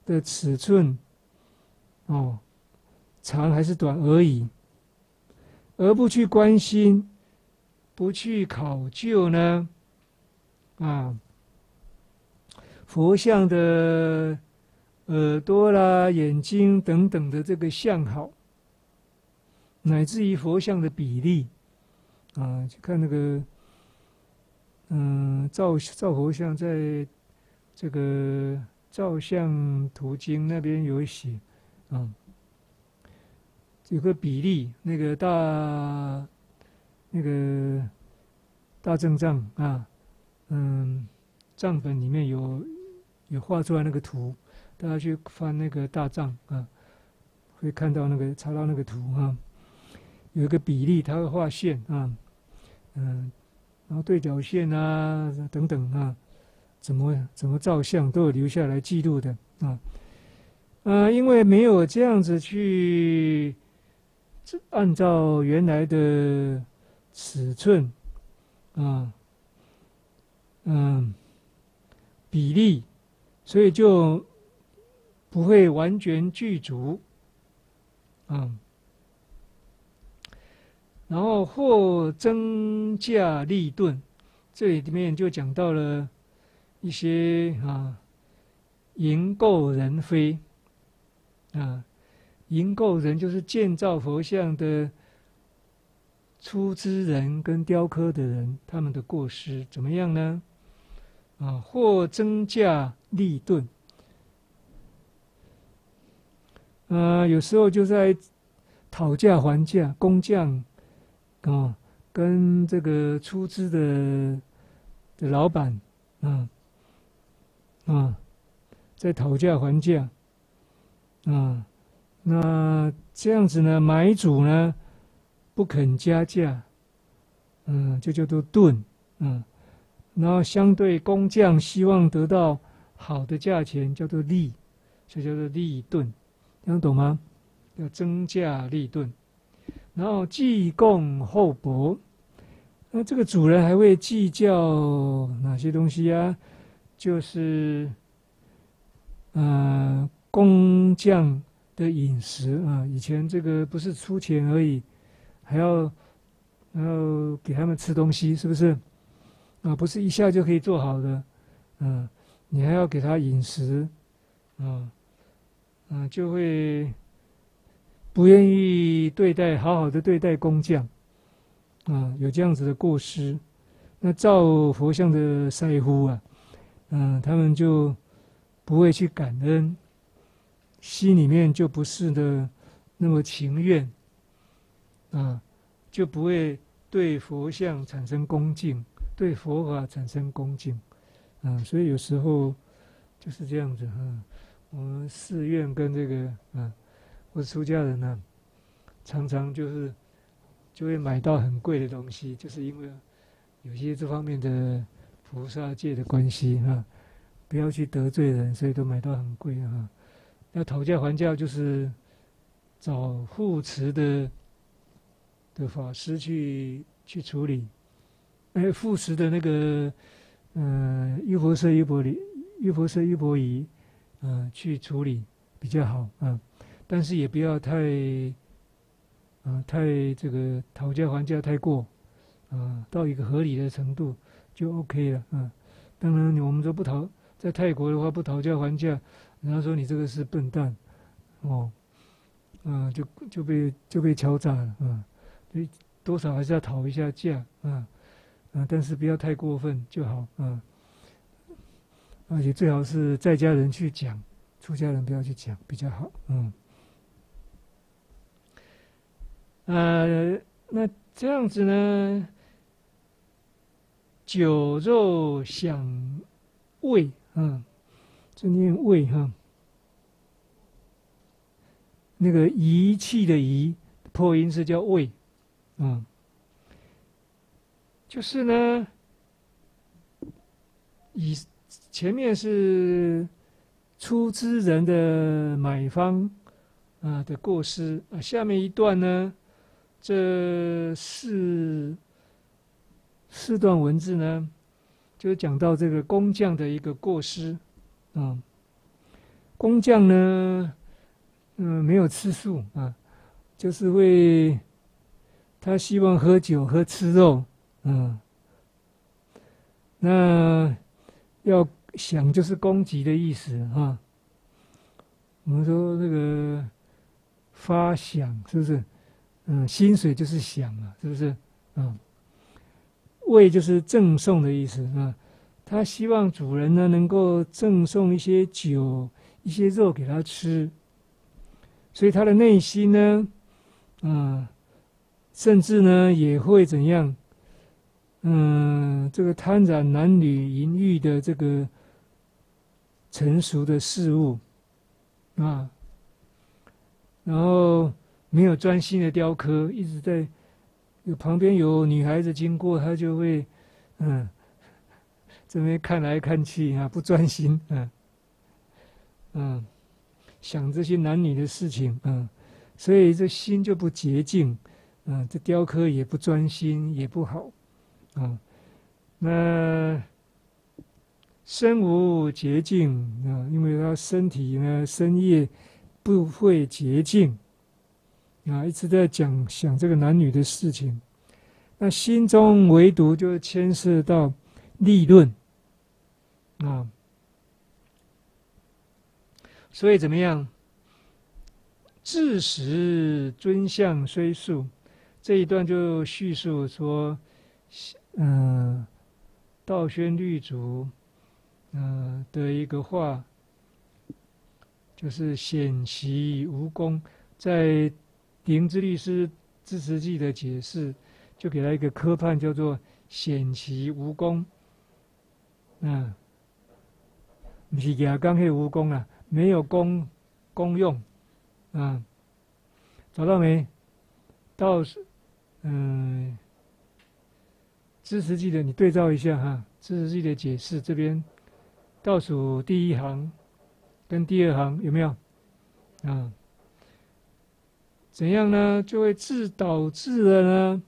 的尺寸，哦，长还是短而已，而不去关心，不去考究呢，啊，佛像的耳朵啦、眼睛等等的这个相好，乃至于佛像的比例，啊，去看那个，嗯，造造佛像在这个照相图经那边有写，啊，有个比例，那个大。 那个大正藏啊，嗯，藏本里面有有画出来那个图，大家去翻那个大藏啊，会看到那个查到那个图啊，有一个比例，它会画线啊，嗯，然后对角线啊等等啊，怎么怎么照相都有留下来记录的啊，啊，因为没有这样子去按照原来的。 尺寸，啊，嗯，比例，所以就不会完全具足，啊，然后或增加利钝，这里面就讲到了一些啊，营构人非，啊，营构人就是建造佛像的。 出资人跟雕刻的人，他们的过失怎么样呢？啊，或增加利钝，呃，有时候就在讨价还价，工匠啊，跟这个出资的的老板啊啊，在讨价还价啊，那这样子呢，买主呢？ 不肯加价，嗯，这就叫做钝，嗯，然后相对工匠希望得到好的价钱，叫做利，所以叫做利钝，这样懂吗？要增加利钝，然后计供厚薄，那这个主人还会计较哪些东西啊？就是，呃，工匠的饮食啊，以前这个不是出钱而已。 还要，然后给他们吃东西，是不是？啊，不是一下就可以做好的，嗯、啊，你还要给他饮食，啊，嗯、啊，就会不愿意对待好好的对待工匠，啊，有这样子的过失。那造佛像的赛夫啊，嗯、啊，他们就不会去感恩，心里面就不是的那么情愿。 啊，就不会对佛像产生恭敬，对佛法产生恭敬，啊，所以有时候就是这样子哈、啊。我们寺院跟这个啊，或者出家人呢、啊，常常就是就会买到很贵的东西，就是因为有些这方面的菩萨戒的关系哈、啊，不要去得罪人，所以都买到很贵哈、啊。要讨价还价，就是找护持的。 的法师去去处理，哎，复持的那个，呃，优婆塞、优婆离、优婆塞、优婆夷，呃，去处理比较好啊。但是也不要太，啊，太这个讨价还价太过，啊，到一个合理的程度就 OK 了啊。当然，我们说不讨，在泰国的话不讨价还价，人家说你这个是笨蛋，哦，啊，就就被就被敲诈了啊。 所以多少还是要讨一下价啊，啊，但是不要太过分就好啊。而且最好是在家人去讲，出家人不要去讲比较好。嗯，呃，那这样子呢，酒肉享味啊，这念味哈、啊，那个遗弃的遗，破音是叫味。 嗯，就是呢，以前面是出资人的买方啊的过失啊，下面一段呢，这四四段文字呢，就讲到这个工匠的一个过失啊、嗯。工匠呢，嗯，没有吃素啊，就是为他希望喝酒喝吃肉，嗯，那要想就是攻击的意思啊。我们说那个发想是不是？嗯，薪水就是想啊，是不是？嗯。 为就是赠送的意思啊，他希望主人呢能够赠送一些酒、一些肉给他吃，所以他的内心呢，啊，甚至呢也会怎样？嗯，这个贪婪男女淫欲的这个成熟的事物啊，然后没有专心的雕刻，一直在。 有旁边有女孩子经过，他就会，嗯，这边看来看去啊，不专心，嗯，嗯，想这些男女的事情，嗯，所以这心就不洁净，嗯，这雕刻也不专心，也不好，啊、嗯，那身无洁净啊，因为他身体呢，身业不会洁净。 啊，一直在讲想这个男女的事情，那心中唯独就牵涉到利润啊，所以怎么样？至实尊相虽素，这一段就叙述说，嗯、呃，道宣律祖，嗯、呃、的一个话，就是显习无功，在。 灵之律师支持记的解释，就给他一个科判，叫做显其无功。嗯，不是给他刚黑无功啊，没有功功用。嗯，找到没？到嗯，支持记的你对照一下哈，支持记的解释这边倒数第一行跟第二行有没有？啊、嗯。 怎样呢？就会致导致了呢？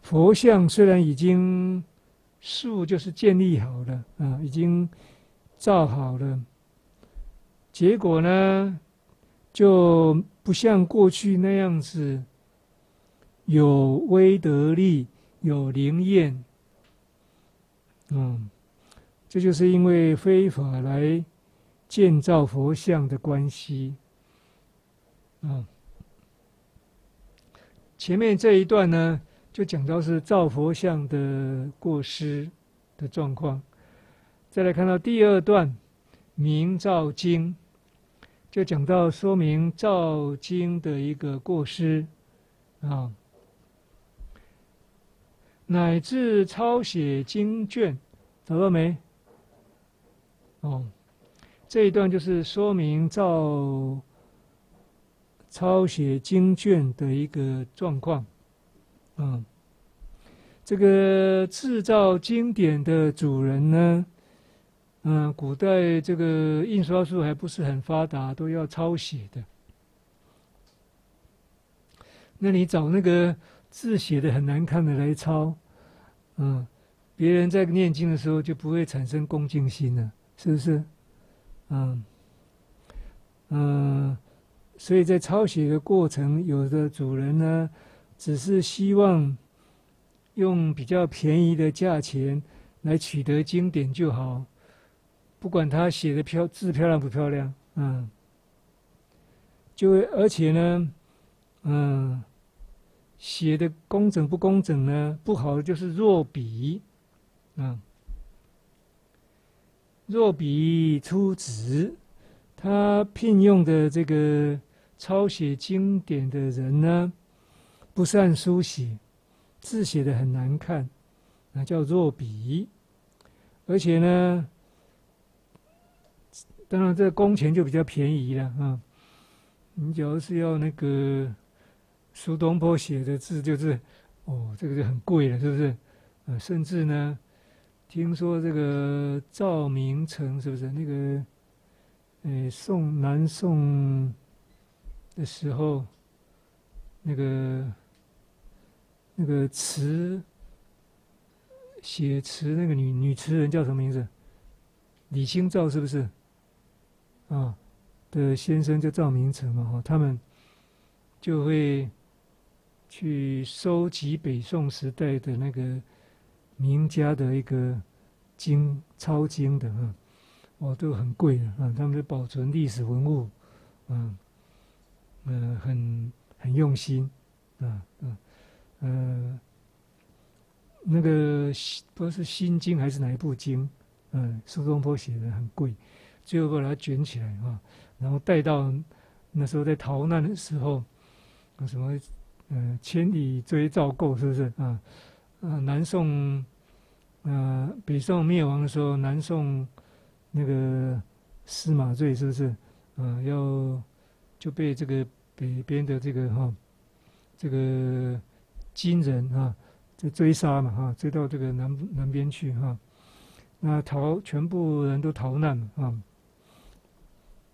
佛像虽然已经树就是建立好了啊，已经造好了，结果呢就不像过去那样子有威德力、有灵验。嗯，这就是因为非法来。 建造佛像的关系，啊，前面这一段呢，就讲到是造佛像的过失的状况。再来看到第二段《明照经》，就讲到说明照经的一个过失，啊，乃至抄写经卷，找到没？哦。 这一段就是说明照抄写经卷的一个状况，嗯，这个制造经典的主人呢，嗯，古代这个印刷术还不是很发达，都要抄写的。那你找那个字写的很难看的来抄，嗯，别人在念经的时候就不会产生恭敬心了，是不是？ 嗯，嗯，所以在抄写的过程，有的主人呢，只是希望用比较便宜的价钱来取得经典就好，不管他写的漂字漂亮不漂亮，嗯，就会而且呢，嗯，写的工整不工整呢，不好的就是弱笔，嗯。 若笔出纸，他聘用的这个抄写经典的人呢，不善书写，字写的很难看，那叫弱笔。而且呢，当然这工钱就比较便宜了啊。你只要是要那个苏东坡写的字，就是哦，这个就很贵了，是不是？呃，甚至呢。 听说这个赵明诚是不是那个？呃，宋南宋的时候，那个那个词写词那个女女词人叫什么名字？李清照是不是？啊，的先生叫赵明诚嘛，哈，他们就会去收集北宋时代的那个名家的一个经抄经的啊，哦，都很贵的啊，他们就保存历史文物，嗯、啊，呃，很。 很用心，啊，嗯、啊，呃，那个不知道是《心经》还是哪一部经，嗯、啊，苏东坡写的很贵，最后把它卷起来啊，然后带到那时候在逃难的时候，啊、什么呃千里追赵构是不是啊？啊，南宋，呃，北宋灭亡的时候，南宋那个司马睿是不是？啊，要就被这个。 北边的这个哈、啊，这个金人啊，在追杀嘛哈、啊，追到这个南南边去哈、啊，那逃全部人都逃难啊。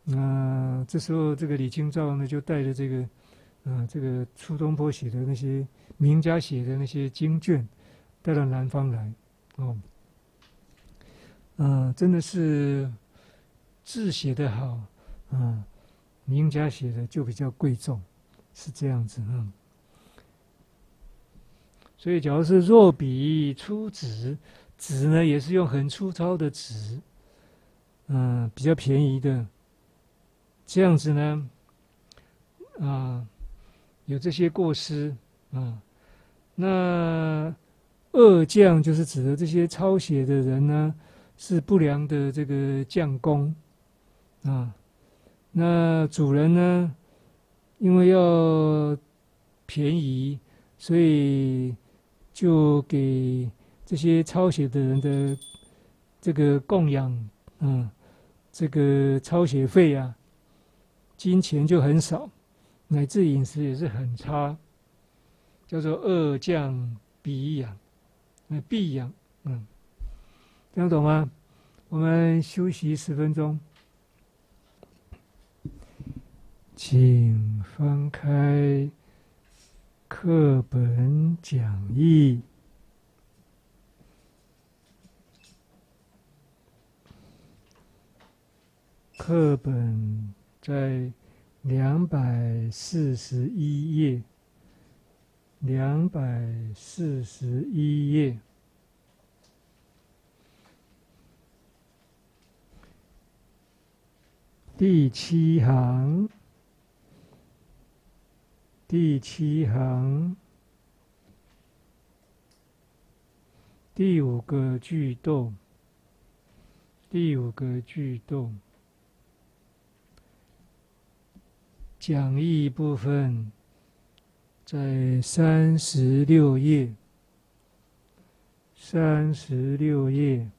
那这时候这个李清照呢，就带着这个啊，这个苏东坡写的那些名家写的那些经卷，带到南方来哦。啊，真的是字写得好啊。 名家写的就比较贵重，是这样子嗯。所以，假如是弱笔粗纸，纸呢也是用很粗糙的纸，嗯，比较便宜的。这样子呢，啊，有这些过失啊。那恶匠就是指的这些抄写的人呢，是不良的这个匠工啊。 那主人呢？因为要便宜，所以就给这些抄写的人的这个供养，嗯，这个抄写费啊，金钱就很少，乃至饮食也是很差，叫做恶匠必养，那必养，嗯，这样懂吗？我们休息十分钟。 请翻开课本讲义课本在两百四十一页，两百四十一页第七行。 第七行，第五个句逗，第五个句逗，讲义部分在三十六页，三十六页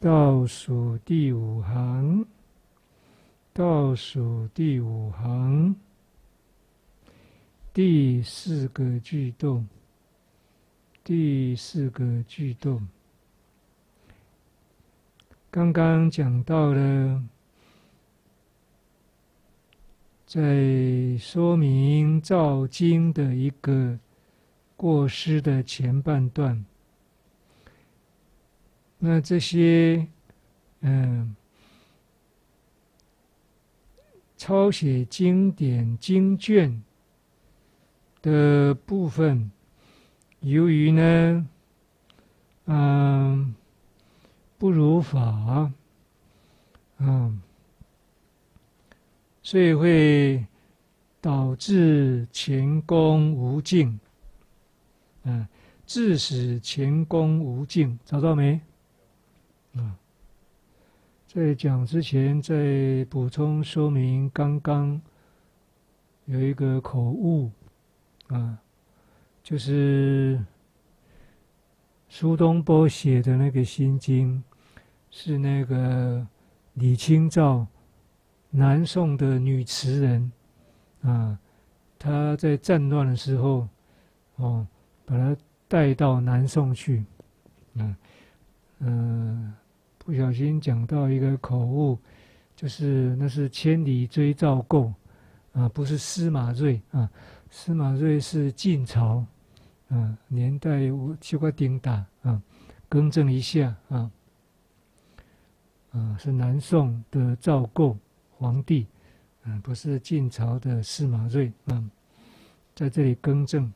倒数第五行，倒数第五行。 第四个句逗，第四个句逗。刚刚讲到了，在说明照经的一个过失的前半段。那这些，嗯，抄写经典经卷。 的部分，由于呢，嗯、呃，不如法，嗯，所以会导致前功无尽，嗯，致使前功无尽，找到没？啊、嗯，在讲之前再补充说明，刚刚有一个口误。 啊，就是苏东坡写的那个《心经》，是那个李清照，南宋的女词人，啊，她在战乱的时候，哦，把她带到南宋去，啊，呃，不小心讲到一个口误，就是那是千里追赵构，啊，不是司马睿啊，司马睿是晋朝，啊，年代我修过丁大啊，更正一下啊，啊，是南宋的赵构皇帝，嗯、啊，不是晋朝的司马睿啊，在这里更正。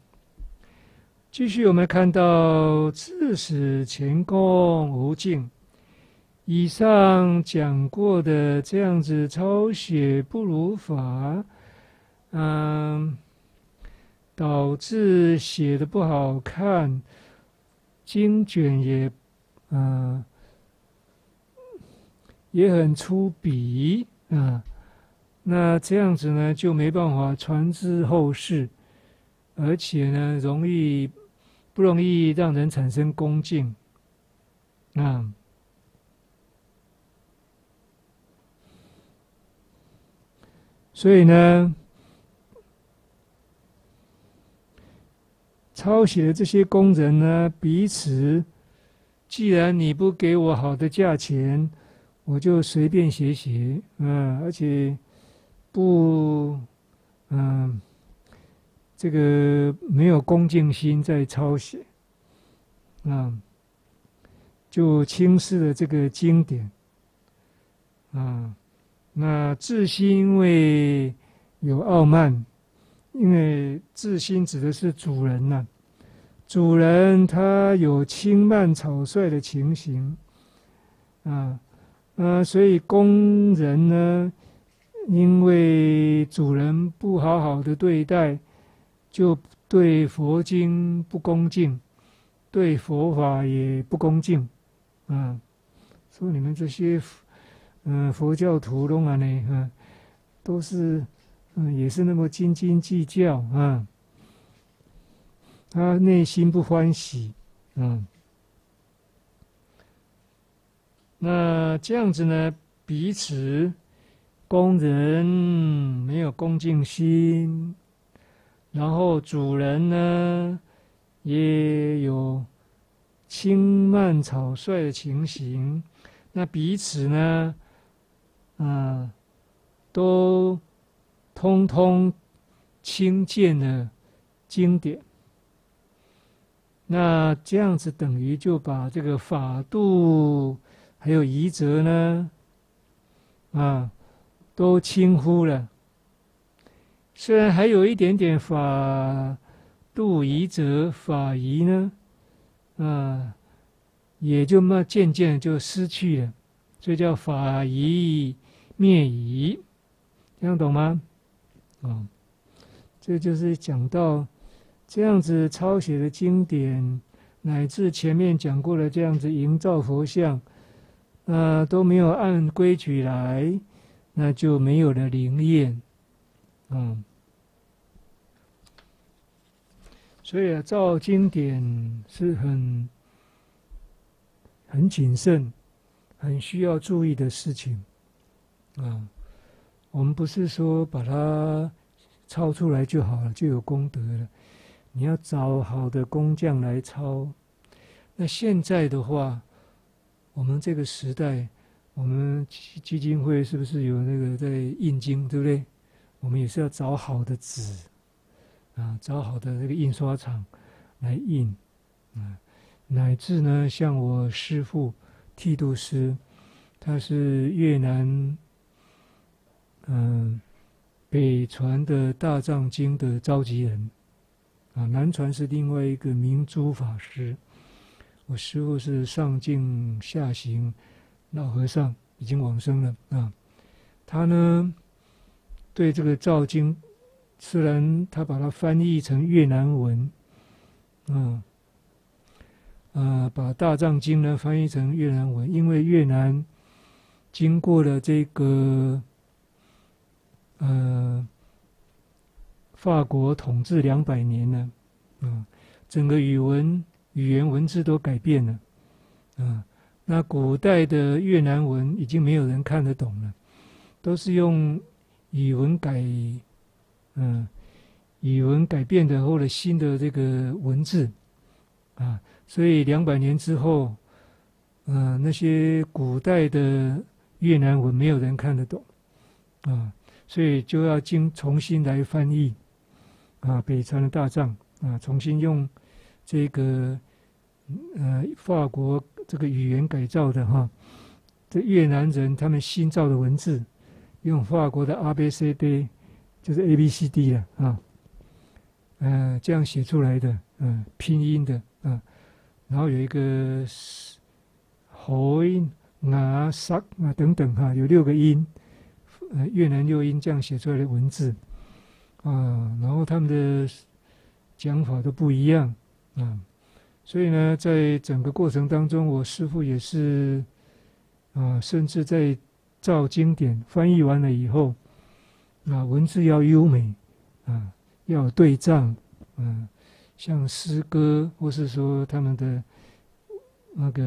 继续，我们看到自使前功无尽。以上讲过的这样子抄写不如法，嗯，导致写的不好看，经卷也，嗯，也很粗鄙啊。那这样子呢，就没办法传之后世，而且呢，容易。 不容易让人产生恭敬啊！所以呢，抄写的这些工人呢，彼此，既然你不给我好的价钱，我就随便写写，嗯，而且不，嗯。 这个没有恭敬心在抄写，啊、嗯，就轻视了这个经典，啊、嗯，那自心因为有傲慢，因为自心指的是主人呐、啊，主人他有轻慢草率的情形，啊、嗯，那所以工人呢，因为主人不好好的对待。 就对佛经不恭敬，对佛法也不恭敬，啊，说你们这些，嗯、呃，佛教徒弄啊呢，啊，都是，嗯、呃，也是那么斤斤计较啊，他内心不欢喜，嗯、啊，那这样子呢，彼此工人没有恭敬心。 然后主人呢，也有轻慢草率的情形，那彼此呢，啊，都通通轻贱了经典。那这样子等于就把这个法度还有夷则呢，啊，都轻忽了。 虽然还有一点点法度夷则法夷呢，啊、呃，也就慢渐渐就失去了，所以叫法夷灭夷，这样懂吗？啊、哦，这就是讲到这样子抄写的经典，乃至前面讲过的这样子营造佛像，啊、呃，都没有按规矩来，那就没有了灵验。 嗯，所以啊，造经典是很很谨慎、很需要注意的事情啊、嗯。我们不是说把它抄出来就好了，就有功德了。你要找好的工匠来抄。那现在的话，我们这个时代，我们基金会是不是有那个在印经，对不对？ 我们也是要找好的纸，啊，找好的这个印刷厂来印，啊，乃至呢，像我师父剃度师，他是越南，嗯，北传的大藏经的召集人，啊，南传是另外一个明珠法师，我师父是上境下行老和尚，已经往生了啊，他呢。 对这个造经，虽然他把它翻译成越南文，嗯，啊，把大藏经呢翻译成越南文，因为越南经过了这个呃法国统治两百年了，嗯，整个语文语言文字都改变了，嗯，那古代的越南文已经没有人看得懂了，都是用。 语文改，嗯，语文改变的或者新的这个文字，啊，所以两百年之后，嗯、呃，那些古代的越南文没有人看得懂，啊，所以就要经重新来翻译啊北禅的大藏啊，重新用这个呃法国这个语言改造的哈，这越南人他们新造的文字，用法国的 A B C D 就是 A B C D 了啊，呃这样写出来的，嗯、呃、拼音的啊，然后有一个喉音、牙、沙啊等等哈、啊，有六个音。 呃，越南六音这样写出来的文字，啊，然后他们的讲法都不一样啊，所以呢，在整个过程当中，我师父也是啊，甚至在照经典翻译完了以后，啊，文字要优美啊，要有对仗，嗯、啊，像诗歌或是说他们的那个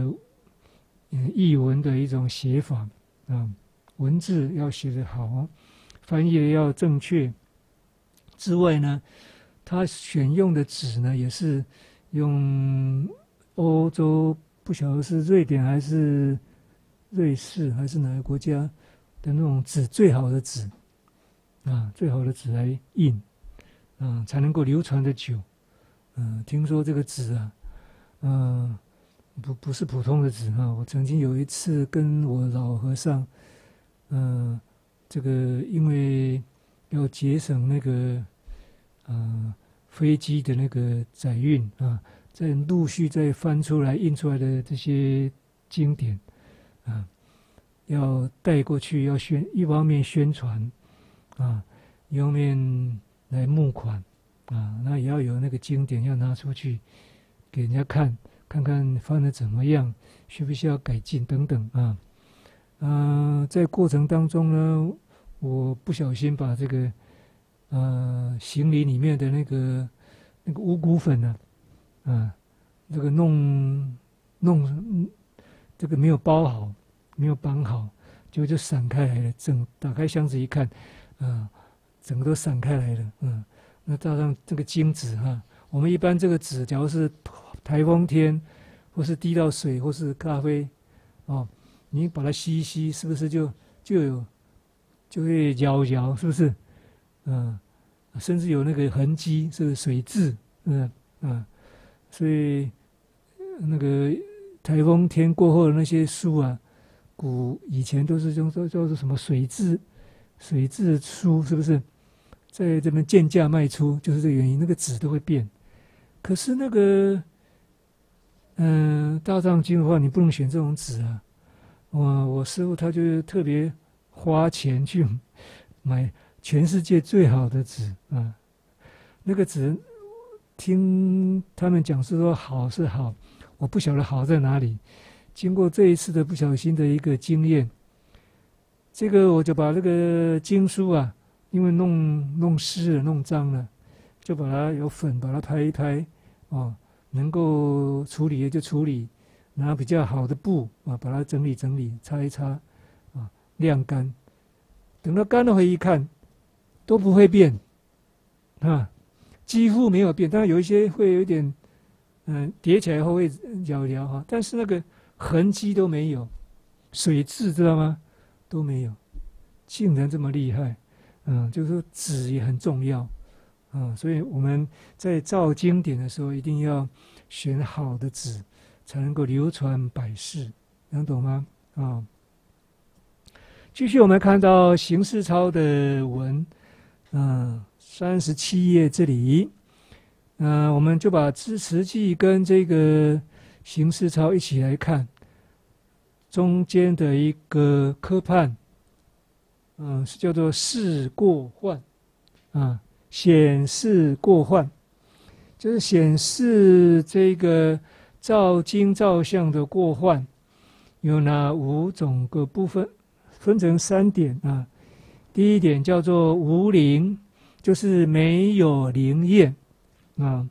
嗯译文的一种写法啊。 文字要写得好，翻译的要正确。之外呢，他选用的纸呢，也是用欧洲，不晓得是瑞典还是瑞士还是哪个国家的那种纸，最好的纸啊，最好的纸来印啊，才能够流传得久。嗯、啊，听说这个纸啊，嗯、啊，不不是普通的纸啊。我曾经有一次跟我老和尚。 嗯、呃，这个因为要节省那个呃飞机的那个载运啊，在陆续再翻出来印出来的这些经典啊，要带过去，要宣一方面宣传啊，一方面来募款啊，那也要有那个经典要拿出去给人家看，看看翻得怎么样，需不需要改进等等啊。 嗯、呃，在过程当中呢，我不小心把这个呃行李里面的那个那个五谷粉呢、啊，啊，这个弄弄这个没有包好，没有绑好，就就散开来了。整打开箱子一看，啊、呃，整个都散开来了。嗯，那加上这个金纸哈、啊，我们一般这个纸，假如是台风天，或是滴到水，或是咖啡，哦。 你把它吸一吸，是不是就就有就会摇一摇，是不是？嗯、呃，甚至有那个痕迹，是水渍，嗯嗯、呃，所以那个台风天过后的那些书啊，古以前都是用叫叫做什么水渍水渍书，是不是？在这边贱价卖出，就是这个原因。那个纸都会变，可是那个嗯、呃、大藏经的话，你不能选这种纸啊。 我我师父他就特别花钱去买全世界最好的纸啊，那个纸听他们讲是说好是好，我不晓得好在哪里。经过这一次的不小心的一个经验，这个我就把那个经书啊，因为弄弄湿了、弄脏了，就把它有粉把它拍一拍，哦，能够处理的就处理。 拿比较好的布啊，把它整理整理，擦一擦，啊，晾干。等到干了回一看，都不会变，啊，几乎没有变。当然有一些会有点，嗯、呃，叠起来后会摇一摇哈，但是那个痕迹都没有，水渍知道吗？都没有，竟然这么厉害，嗯，就是说纸也很重要，啊，所以我们在造经典的时候一定要选好的纸。 才能够流传百世，能懂吗？啊、哦，继续我们看到邢世超的文，嗯，三十七页这里，嗯、呃，我们就把《支持记》跟这个邢世超一起来看，中间的一个科判，嗯，是叫做示过患，啊，显示过患，就是显示这个。 照经照相的过患有哪五种个部分？分成三点啊。第一点叫做无灵，就是没有灵验啊。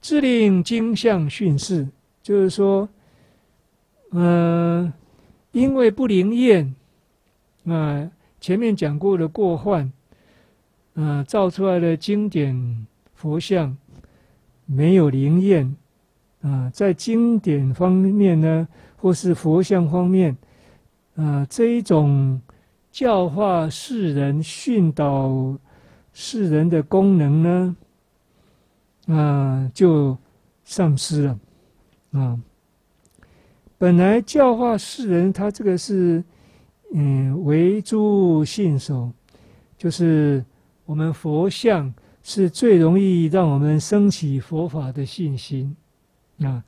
致令经相训示，就是说，嗯、呃，因为不灵验啊，前面讲过的过患，嗯、啊，造出来的经典佛像没有灵验。 啊，在经典方面呢，或是佛像方面，啊，这一种教化世人、训导世人的功能呢，啊、呃，就丧失了。啊，本来教化世人，他这个是嗯，为诸信守，就是我们佛像是最容易让我们升起佛法的信心。啊，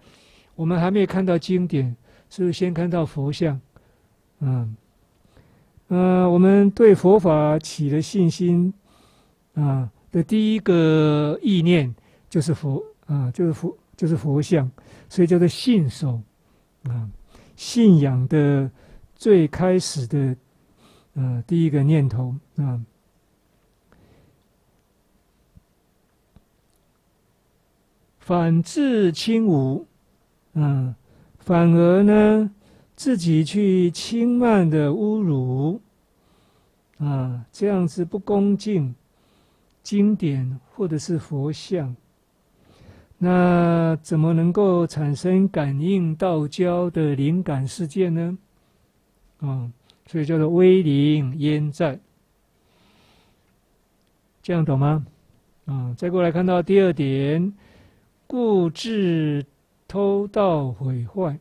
我们还没有看到经典，是不是先看到佛像？嗯。 呃，我们对佛法起了信心，啊、呃、的第一个意念就是佛啊、呃，就是佛，就是佛像，所以叫做信守啊、呃，信仰的最开始的呃第一个念头啊、呃。反自轻侮，嗯、呃，反而呢。 自己去轻慢的侮辱，啊，这样子不恭敬经典或者是佛像，那怎么能够产生感应道交的灵感世界呢？啊，所以叫做威灵焉在，这样懂吗？啊，再过来看到第二点，故致偷盗毁坏。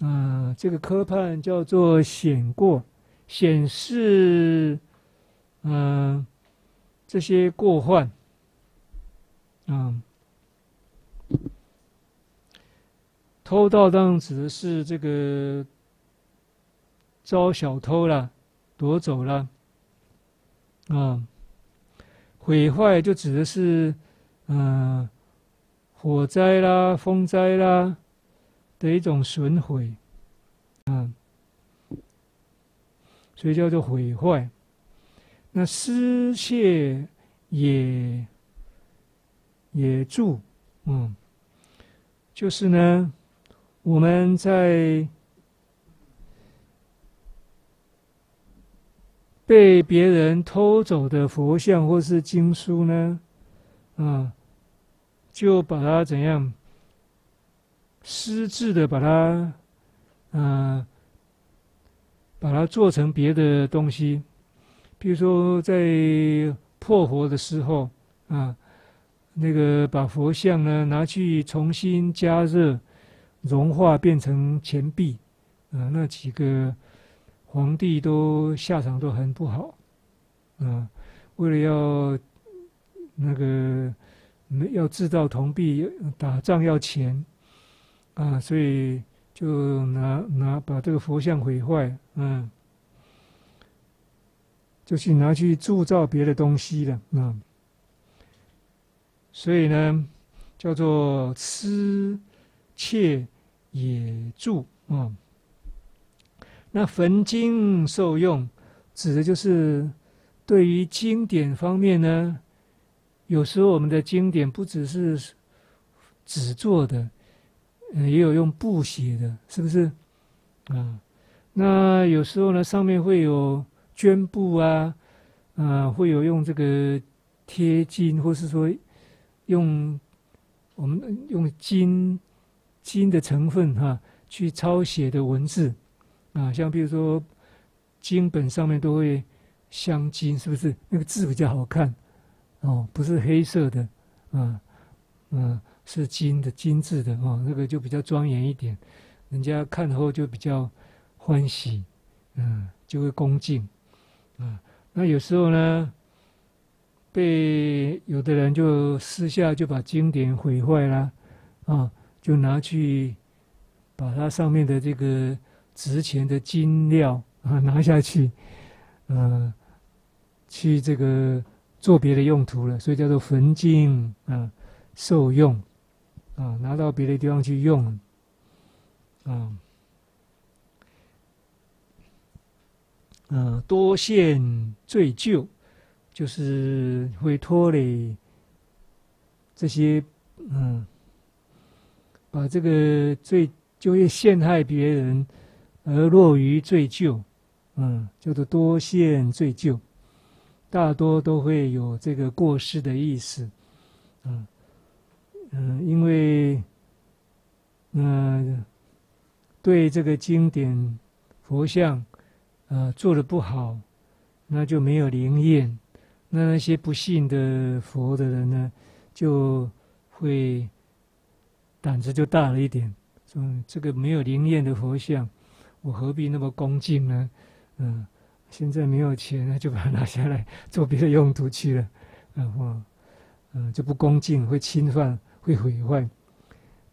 啊、呃，这个科判叫做显过，显示，嗯、呃，这些过患，啊、呃，偷盗当然指的是这个遭小偷啦，夺走啦，啊、呃，毁坏就指的是，嗯、呃，火灾啦，风灾啦。 的一种损毁，啊、嗯，所以叫做毁坏。那失窃也也住，嗯，就是呢，我们在被别人偷走的佛像或是经书呢，啊、嗯，就把它怎样？ 私自的把它，呃，把它做成别的东西，比如说在破佛的时候啊，那个把佛像呢拿去重新加热、融化变成钱币，啊，那几个皇帝都下场都很不好，啊，为了要那个要制造铜币，打仗要钱。 啊，所以就拿拿把这个佛像毁坏，嗯，就去拿去铸造别的东西了，嗯，所以呢，叫做失窃也住啊、嗯。那焚经受用，指的就是对于经典方面呢，有时候我们的经典不只是纸做的。 嗯，也有用布写的，是不是？啊，那有时候呢，上面会有绢布啊，啊，会有用这个贴金，或是说用我们用金金的成分哈、啊、去抄写的文字啊，像比如说经本上面都会镶金，是不是？那个字比较好看哦，不是黑色的啊，嗯、啊。 是金的金字的哦，那个就比较庄严一点，人家看后就比较欢喜，嗯，就会恭敬，啊，那有时候呢，被有的人就私下就把经典毁坏啦，啊，就拿去把它上面的这个值钱的金料啊拿下去，呃，去这个做别的用途了，所以叫做焚经啊，受用。 啊，拿到别的地方去用，啊，啊，多现罪咎，就是会拖累这些，嗯、啊，把这个罪就会陷害别人而落于罪咎，嗯、啊，叫做多现罪咎，大多都会有这个过失的意思，嗯、啊。 嗯，因为，嗯、呃，对这个经典佛像，啊、呃做得不好，那就没有灵验。那那些不信的佛的人呢，就会胆子就大了一点，说这个没有灵验的佛像，我何必那么恭敬呢？嗯，现在没有钱，那就把它拿下来做别的用途去了。然后，嗯，就不恭敬，会侵犯，会毁坏。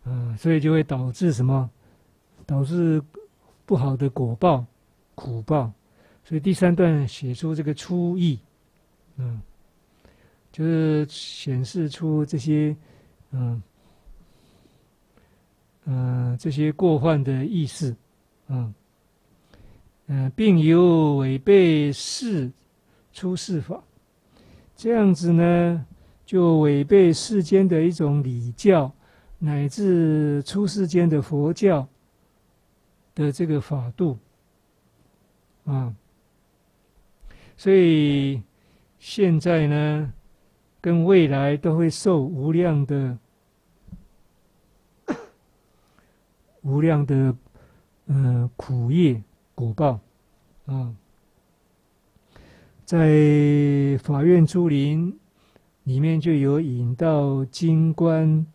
嗯，所以就会导致什么？导致不好的果报、苦报。所以第三段写出这个初意，嗯，就是显示出这些，嗯，嗯、呃，这些过患的意识，嗯，嗯、呃，并由违背世出世法，这样子呢，就违背世间的一种礼教。 乃至出世间的佛教的这个法度啊，所以现在呢，跟未来都会受无量的、无量的嗯、呃、苦业果报啊，在法苑珠林里面就有引到金观。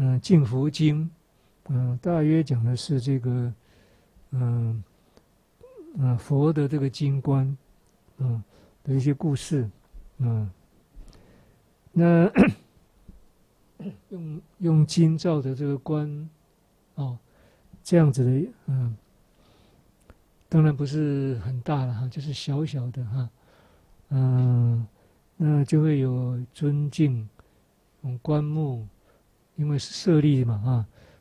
嗯，《净福经》，嗯，大约讲的是这个，嗯，嗯，佛的这个金观，嗯的一些故事，嗯，那用用金造的这个观，哦，这样子的，嗯，当然不是很大了哈，就是小小的哈，嗯，那就会有尊敬，嗯，观慕。 因为是舍利嘛，啊，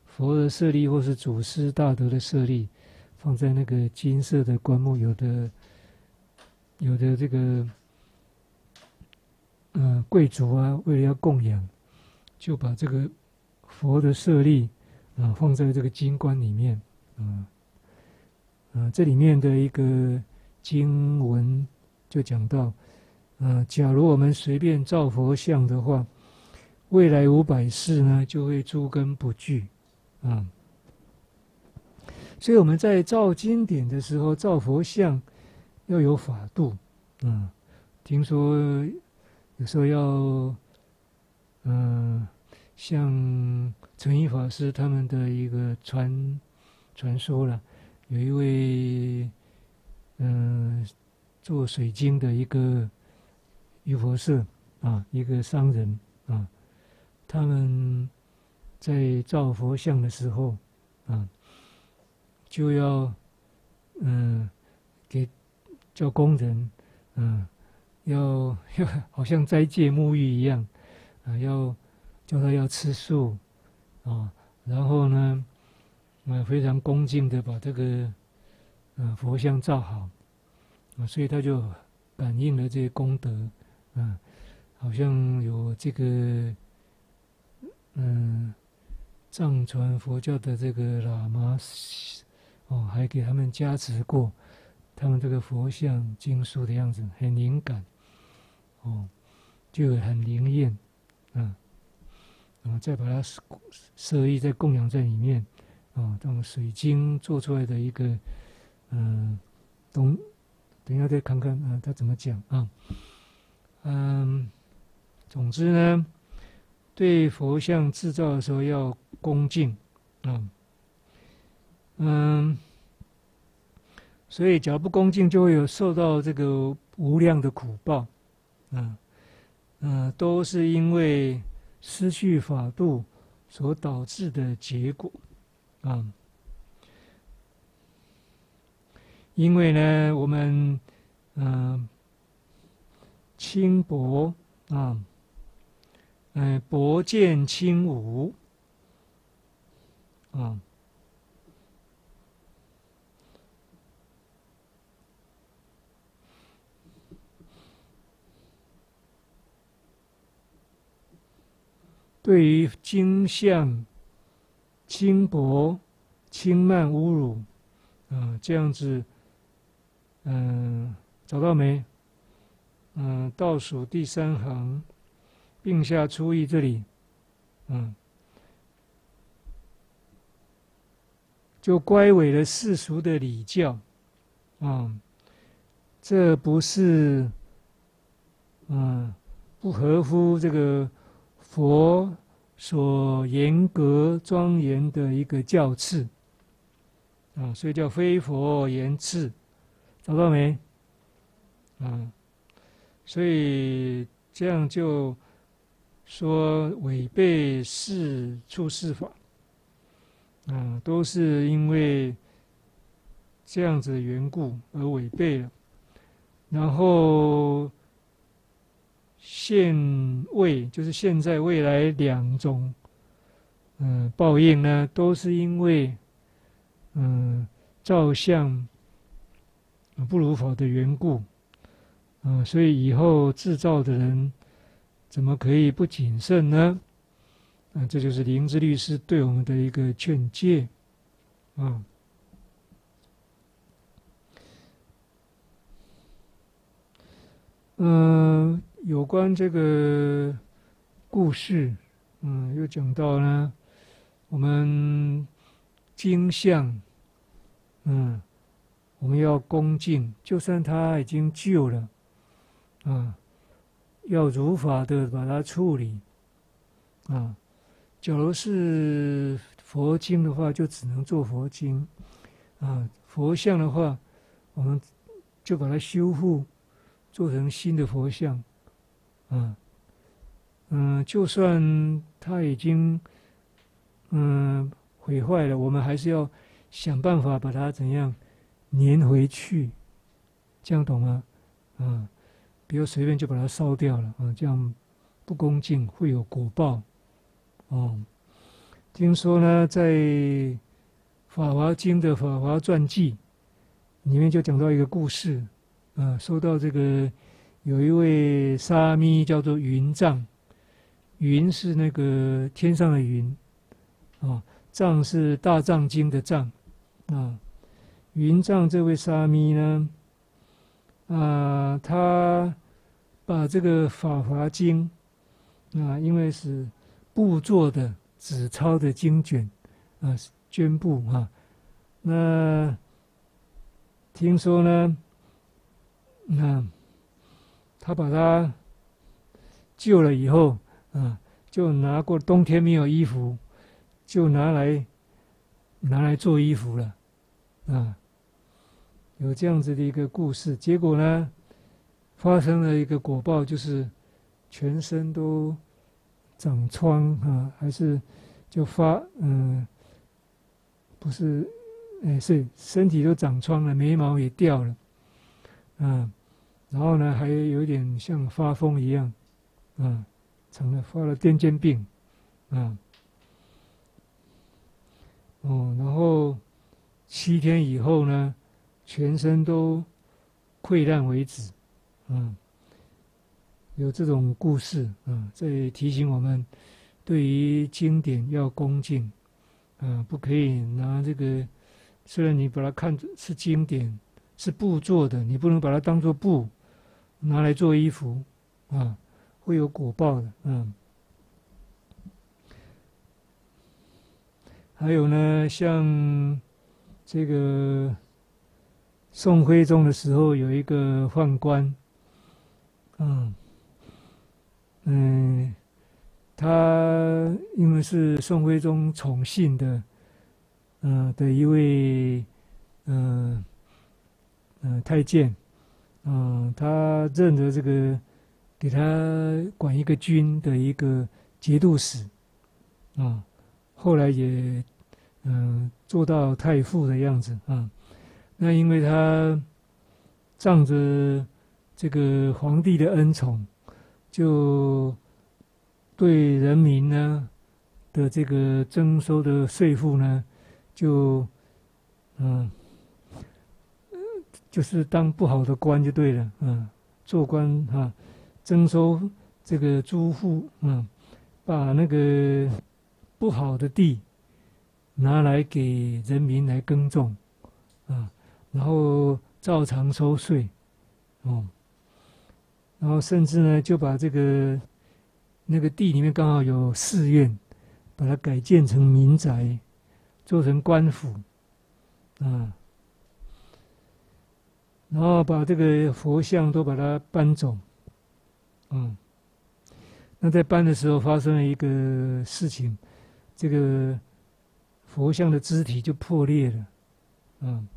佛的舍利或是祖师大德的舍利，放在那个金色的棺木，有的，有的这个，呃，贵族啊，为了要供养，就把这个佛的舍利啊放在这个金棺里面，啊，啊，这里面的一个经文就讲到，啊，假如我们随便造佛像的话。 未来五百世呢，就会诸根不具，啊、嗯。所以我们在造经典的时候，造佛像要有法度，啊、嗯。听说有时候要，嗯、呃，像成一法师他们的一个传传说了，有一位，嗯、呃，做水晶的一个玉佛社啊，一个商人啊。 他们在造佛像的时候，啊，就要嗯、呃，给叫工人，嗯、啊，要要好像斋戒沐浴一样，啊，要叫他要吃素，啊，然后呢，啊，非常恭敬的把这个嗯、啊、佛像造好，啊，所以他就感应了这些功德，啊，好像有这个。 嗯，藏传佛教的这个喇嘛，哦，还给他们加持过，他们这个佛像经书的样子很灵感，哦，就很灵验，嗯，然后再把它舍利再供养在里面，哦，这种水晶做出来的一个，嗯，东，等一下再看看啊，他怎么讲啊，嗯，总之呢。 对佛像制造的时候要恭敬，嗯，嗯，所以只要不恭敬，就会有受到这个无量的苦报，嗯，嗯，都是因为失去法度所导致的结果，啊、嗯，因为呢，我们嗯轻薄啊。嗯 嗯，薄见轻侮，啊、嗯，对于经像轻薄、轻慢、侮辱，啊、嗯，这样子，嗯，找到没？嗯，倒数第三行。 并下初意这里，嗯，就乖违了世俗的礼教，嗯，这不是嗯不合乎这个佛所严格庄严的一个教次啊、嗯，所以叫非佛言次，找到没？嗯，所以这样就说违背世出世法，嗯，都是因为这样子的缘故而违背了，然后现未就是现在未来两种，嗯，报应呢，都是因为嗯照相不如法的缘故，嗯，所以以后制造的人怎么可以不谨慎呢？嗯，这就是灵智律师对我们的一个劝诫啊。嗯，嗯，有关这个故事，嗯，又讲到呢，我们经相，嗯，我们要恭敬，就算他已经旧了，啊，要如法的把它处理，啊，假如是佛经的话，就只能做佛经，啊，佛像的话，我们就把它修复，做成新的佛像，啊，嗯，就算他已经嗯毁坏了，我们还是要想办法把它怎样粘回去，这样懂吗？啊，不要随便就把它烧掉了啊，这样不恭敬会有果报。哦，听说呢，在《法华经》的《法华传记》里面就讲到一个故事。啊，说到这个，有一位沙弥叫做云藏，云是那个天上的云，啊，藏是大藏经的藏，啊，云藏这位沙弥呢，啊，他把这个《法华经》，啊，因为是布做的纸钞的经卷，啊，绢布啊，那听说呢，那、嗯、他把它救了以后，啊，就拿过冬天没有衣服，就拿来拿来做衣服了，啊，有这样子的一个故事。结果呢，发生了一个果报，就是全身都长疮啊，还是就发嗯，不是，哎，是身体都长疮了，眉毛也掉了，啊。然后呢，还有点像发疯一样，啊，成了发了癫痫病，啊，哦，然后七天以后呢，全身都溃烂为止，啊，有这种故事啊，在提醒我们，对于经典要恭敬，啊，不可以拿这个，虽然你把它看是经典，是布做的，你不能把它当作布。拿来做衣服，啊，会有果报的，嗯。还有呢，像这个宋徽宗的时候，有一个宦官，嗯，嗯，他因为是宋徽宗宠信的，嗯、呃、的一位，嗯、呃，嗯、呃、太监。嗯，他任着这个，给他管一个军的一个节度使，啊、嗯，后来也嗯做到太傅的样子啊、嗯。那因为他仗着这个皇帝的恩宠，就对人民呢的这个征收的税赋呢，就嗯。就是当不好的官就对了，嗯，做官啊，征收这个租户，嗯，把那个不好的地拿来给人民来耕种，啊，然后照常收税，哦，然后甚至呢就把这个那个地里面刚好有寺院，把它改建成民宅，做成官府，啊。然后把这个佛像都把它搬走。嗯，那在搬的时候发生了一个事情，这个佛像的肢体就破裂了。嗯，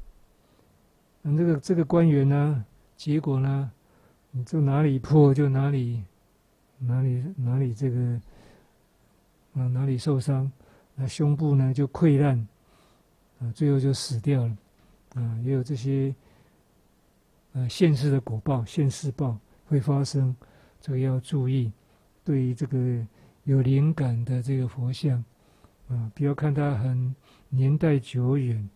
那这个这个官员呢，结果呢，你就哪里破就哪里哪里哪里这个。 啊，哪里受伤，那胸部呢就溃烂，啊，最后就死掉了，啊，也有这些，呃、啊，现世的果报、现世报会发生，这个要注意。对于这个有灵感的这个佛像，啊，不要看它很年代久远，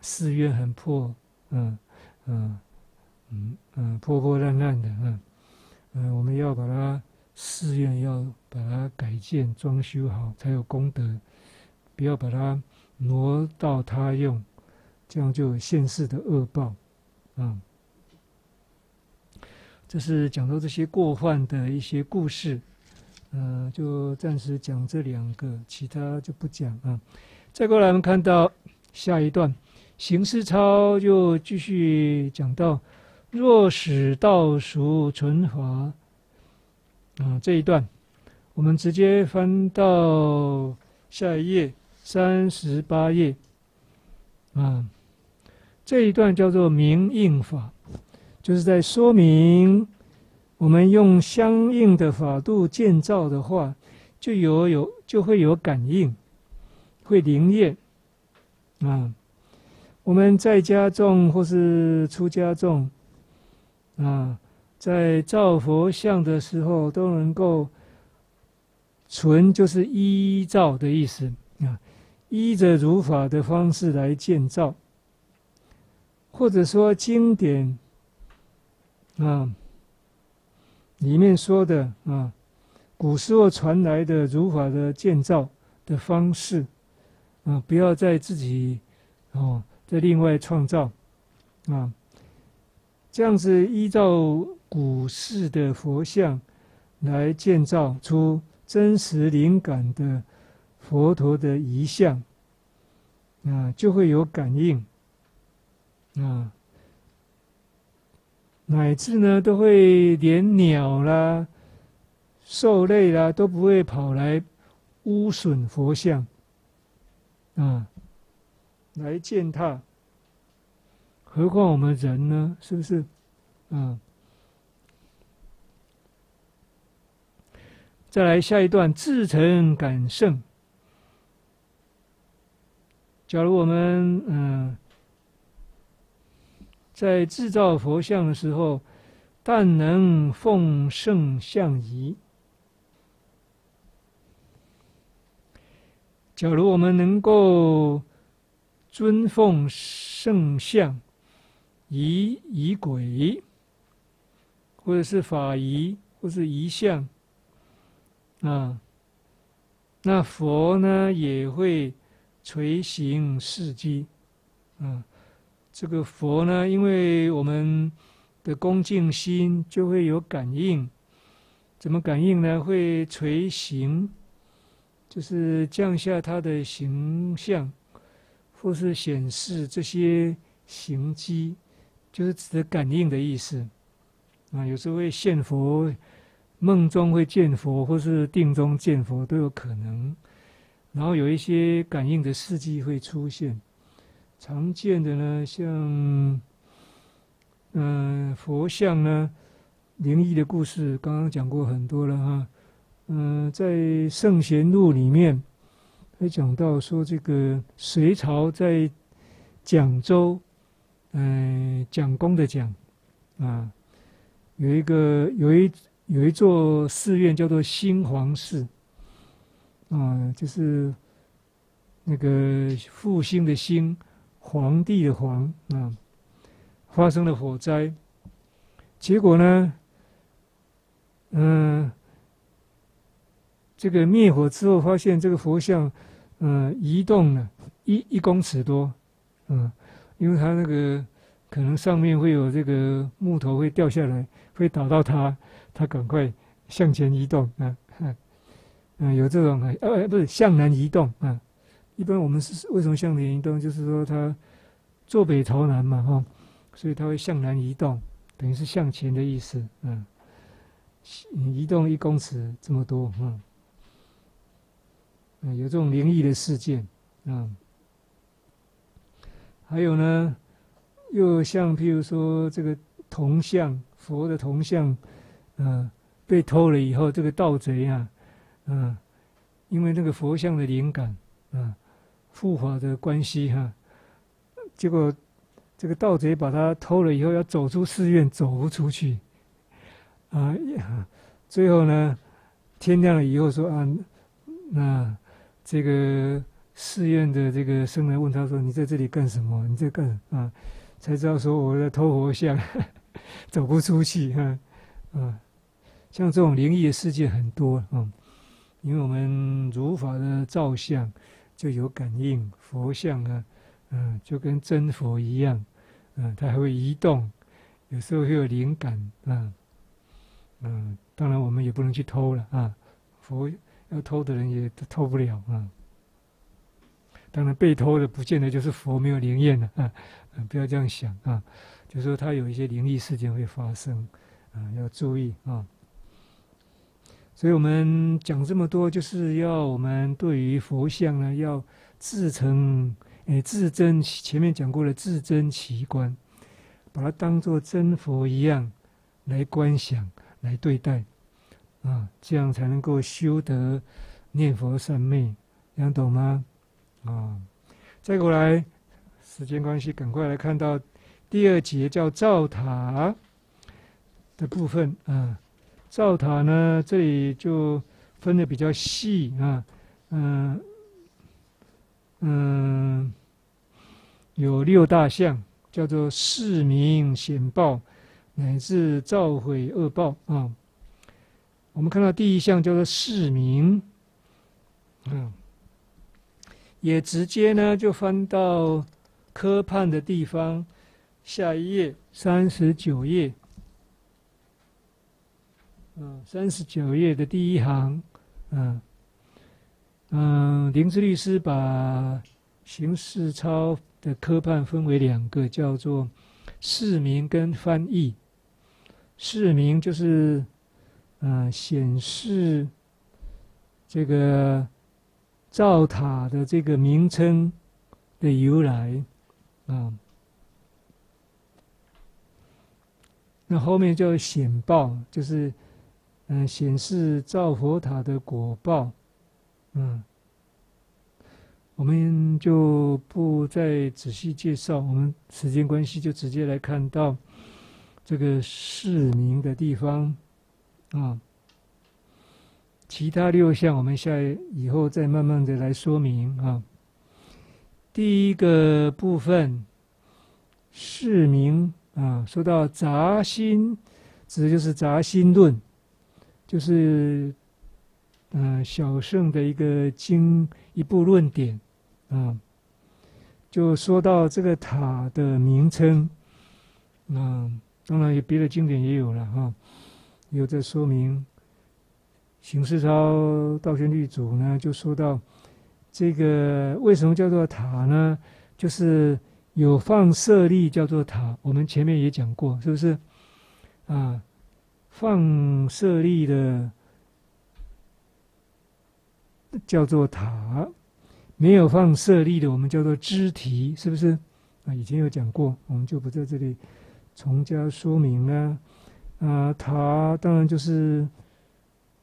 寺院很破，嗯、啊、嗯、啊、嗯嗯、啊，破破烂烂的，嗯、啊、嗯、啊，我们要把它。 寺院要把它改建、装修好，才有功德；不要把它挪到他用，这样就有现世的恶报。啊、嗯，这是讲到这些过患的一些故事。嗯、呃，就暂时讲这两个，其他就不讲啊。再过来，我们看到下一段，行思钞就继续讲到：若使道熟存华。 啊、嗯，这一段，我们直接翻到下一页，三十八页。啊、嗯，这一段叫做明应法，就是在说明我们用相应的法度建造的话，就有有就会有感应，会灵验。啊、嗯，我们在家众或是出家众，啊、嗯。 在造佛像的时候，都能够存，就是依照的意思啊，依着如法的方式来建造，或者说经典啊里面说的啊，古时候传来的如法的建造的方式啊，不要再自己哦再另外创造啊，这样子依照。 古式的佛像，来建造出真实灵感的佛陀的遗像，啊，就会有感应，啊，乃至呢都会连鸟啦、兽类啦都不会跑来污损佛像，啊，来践踏。何况我们人呢？是不是？啊。 再来下一段，至诚感圣。假如我们嗯、呃，在制造佛像的时候，但能奉圣像仪。假如我们能够尊奉圣像仪、仪轨，或者是法仪，或是仪像。 啊，那佛呢也会垂行事迹，啊，这个佛呢，因为我们的恭敬心就会有感应，怎么感应呢？会垂行，就是降下他的形象，或是显示这些行迹，就是指的感应的意思。啊，有时候会现佛。 梦中会见佛，或是定中见佛都有可能。然后有一些感应的事迹会出现，常见的呢，像嗯、呃、佛像呢，灵异的故事刚刚讲过很多了哈。嗯、呃，在《圣贤录》里面还讲到说，这个隋朝在蒋州，嗯、呃，蒋公的蒋啊，有一个有一。 有一座寺院叫做新皇寺，啊、呃，就是那个复兴的兴，皇帝的皇啊、呃，发生了火灾，结果呢，嗯、呃，这个灭火之后发现这个佛像，嗯、呃，移动了一一公尺多，嗯、呃，因为它那个可能上面会有这个木头会掉下来，会打到它。 他赶快向前移动啊，嗯、啊，有这种呃、啊、不是向南移动啊。一般我们是为什么向南移动？就是说他坐北朝南嘛哈、哦，所以它会向南移动，等于是向前的意思。嗯，移动一公尺这么多，嗯，嗯有这种灵异的事件，嗯，还有呢，又像譬如说这个铜像，佛的铜像，嗯，被偷了以后，这个盗贼啊，嗯，因为那个佛像的灵感，嗯，护法的关系哈、啊，结果。 这个盗贼把他偷了以后，要走出寺院，走不出去，啊，最后呢，天亮了以后说啊，那这个寺院的这个僧来问他说：“你在这里干什么？你在干什么？”啊，才知道说我在偷佛像，呵呵走不出去哈，啊，像这种灵异的事件很多啊、嗯，因为我们如法的造像就有感应，佛像啊，嗯，就跟真佛一样。 嗯，它还会移动，有时候会有灵感啊。嗯，当然我们也不能去偷了啊，佛要偷的人也偷不了啊。当然被偷的不见得就是佛没有灵验了啊、嗯，不要这样想啊，就是说它有一些灵异事件会发生啊，要注意啊。所以我们讲这么多，就是要我们对于佛像呢，要自诚。 哎，自真前面讲过了，自真其观，把它当作真佛一样来观想、来对待，啊，这样才能够修得念佛三昧，这样懂吗？啊，再过来，时间关系，赶快来看到第二节叫造塔的部分啊。造塔呢，这里就分得比较细啊，嗯、呃、嗯。 有六大项，叫做示明显报，乃至造毁恶报啊。我们看到第一项叫做示明，嗯，也直接呢就翻到科判的地方，下一页三十九页，嗯，三十九页的第一行，嗯嗯，林志律师把形式抄。 的科判分为两个，叫做释名跟翻译。释名就是，嗯、呃，显示这个造塔的这个名称的由来啊、嗯。那后面叫显报，就是嗯、呃，显示造佛塔的果报，嗯。 我们就不再仔细介绍，我们时间关系就直接来看到这个释名的地方啊。其他六项我们下以后再慢慢的来说明啊。第一个部分释名啊，说到杂心，指的就是杂心论，就是嗯、呃、小乘的一个经一部论点。 啊，就说到这个塔的名称，啊，当然有别的经典也有了哈、啊，有在说明。邢世超道宣律祖呢，就说到这个为什么叫做塔呢？就是有放舍利叫做塔，我们前面也讲过，是不是？啊，放舍利的叫做塔。 没有放舍利的，我们叫做支提，是不是？啊，以前有讲过，我们就不在这里重加说明了。啊，塔当然就是，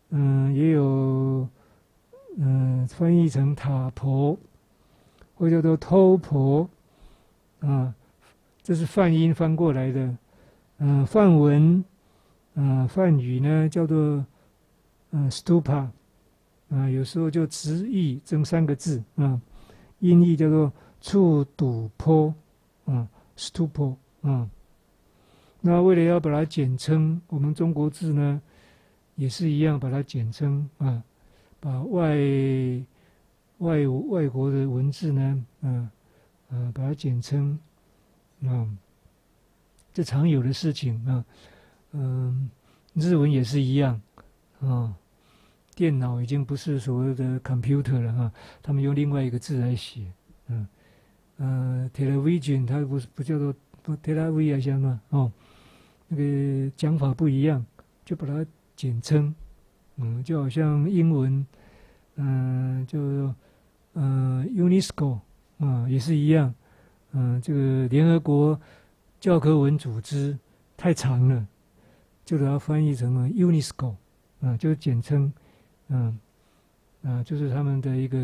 嗯，也有，嗯，翻译成塔婆，或叫做偷婆，啊，这是梵音翻过来的。嗯、啊，梵文，啊，梵语呢叫做，嗯、啊、，stupa。 啊，有时候就直译这三个字啊，音译叫做触睹坡啊 ，stupa 啊。那为了要把它简称，我们中国字呢也是一样，把它简称啊，把外外外国的文字呢啊啊把它简称啊，这常有的事情啊。嗯，日文也是一样啊。 电脑已经不是所谓的 computer 了哈，他们用另外一个字来写，嗯，呃 ，television 它不是不叫做提拉维亚乡嘛，哦，那个讲法不一样，就把它简称，嗯，就好像英文，嗯、呃，就嗯、呃、UNESCO 啊、呃、也是一样，嗯、呃，这个联合国教科文组织太长了，就把它翻译成了 UNESCO 啊、呃，就是简称，嗯、呃。 啊，就是他们的一个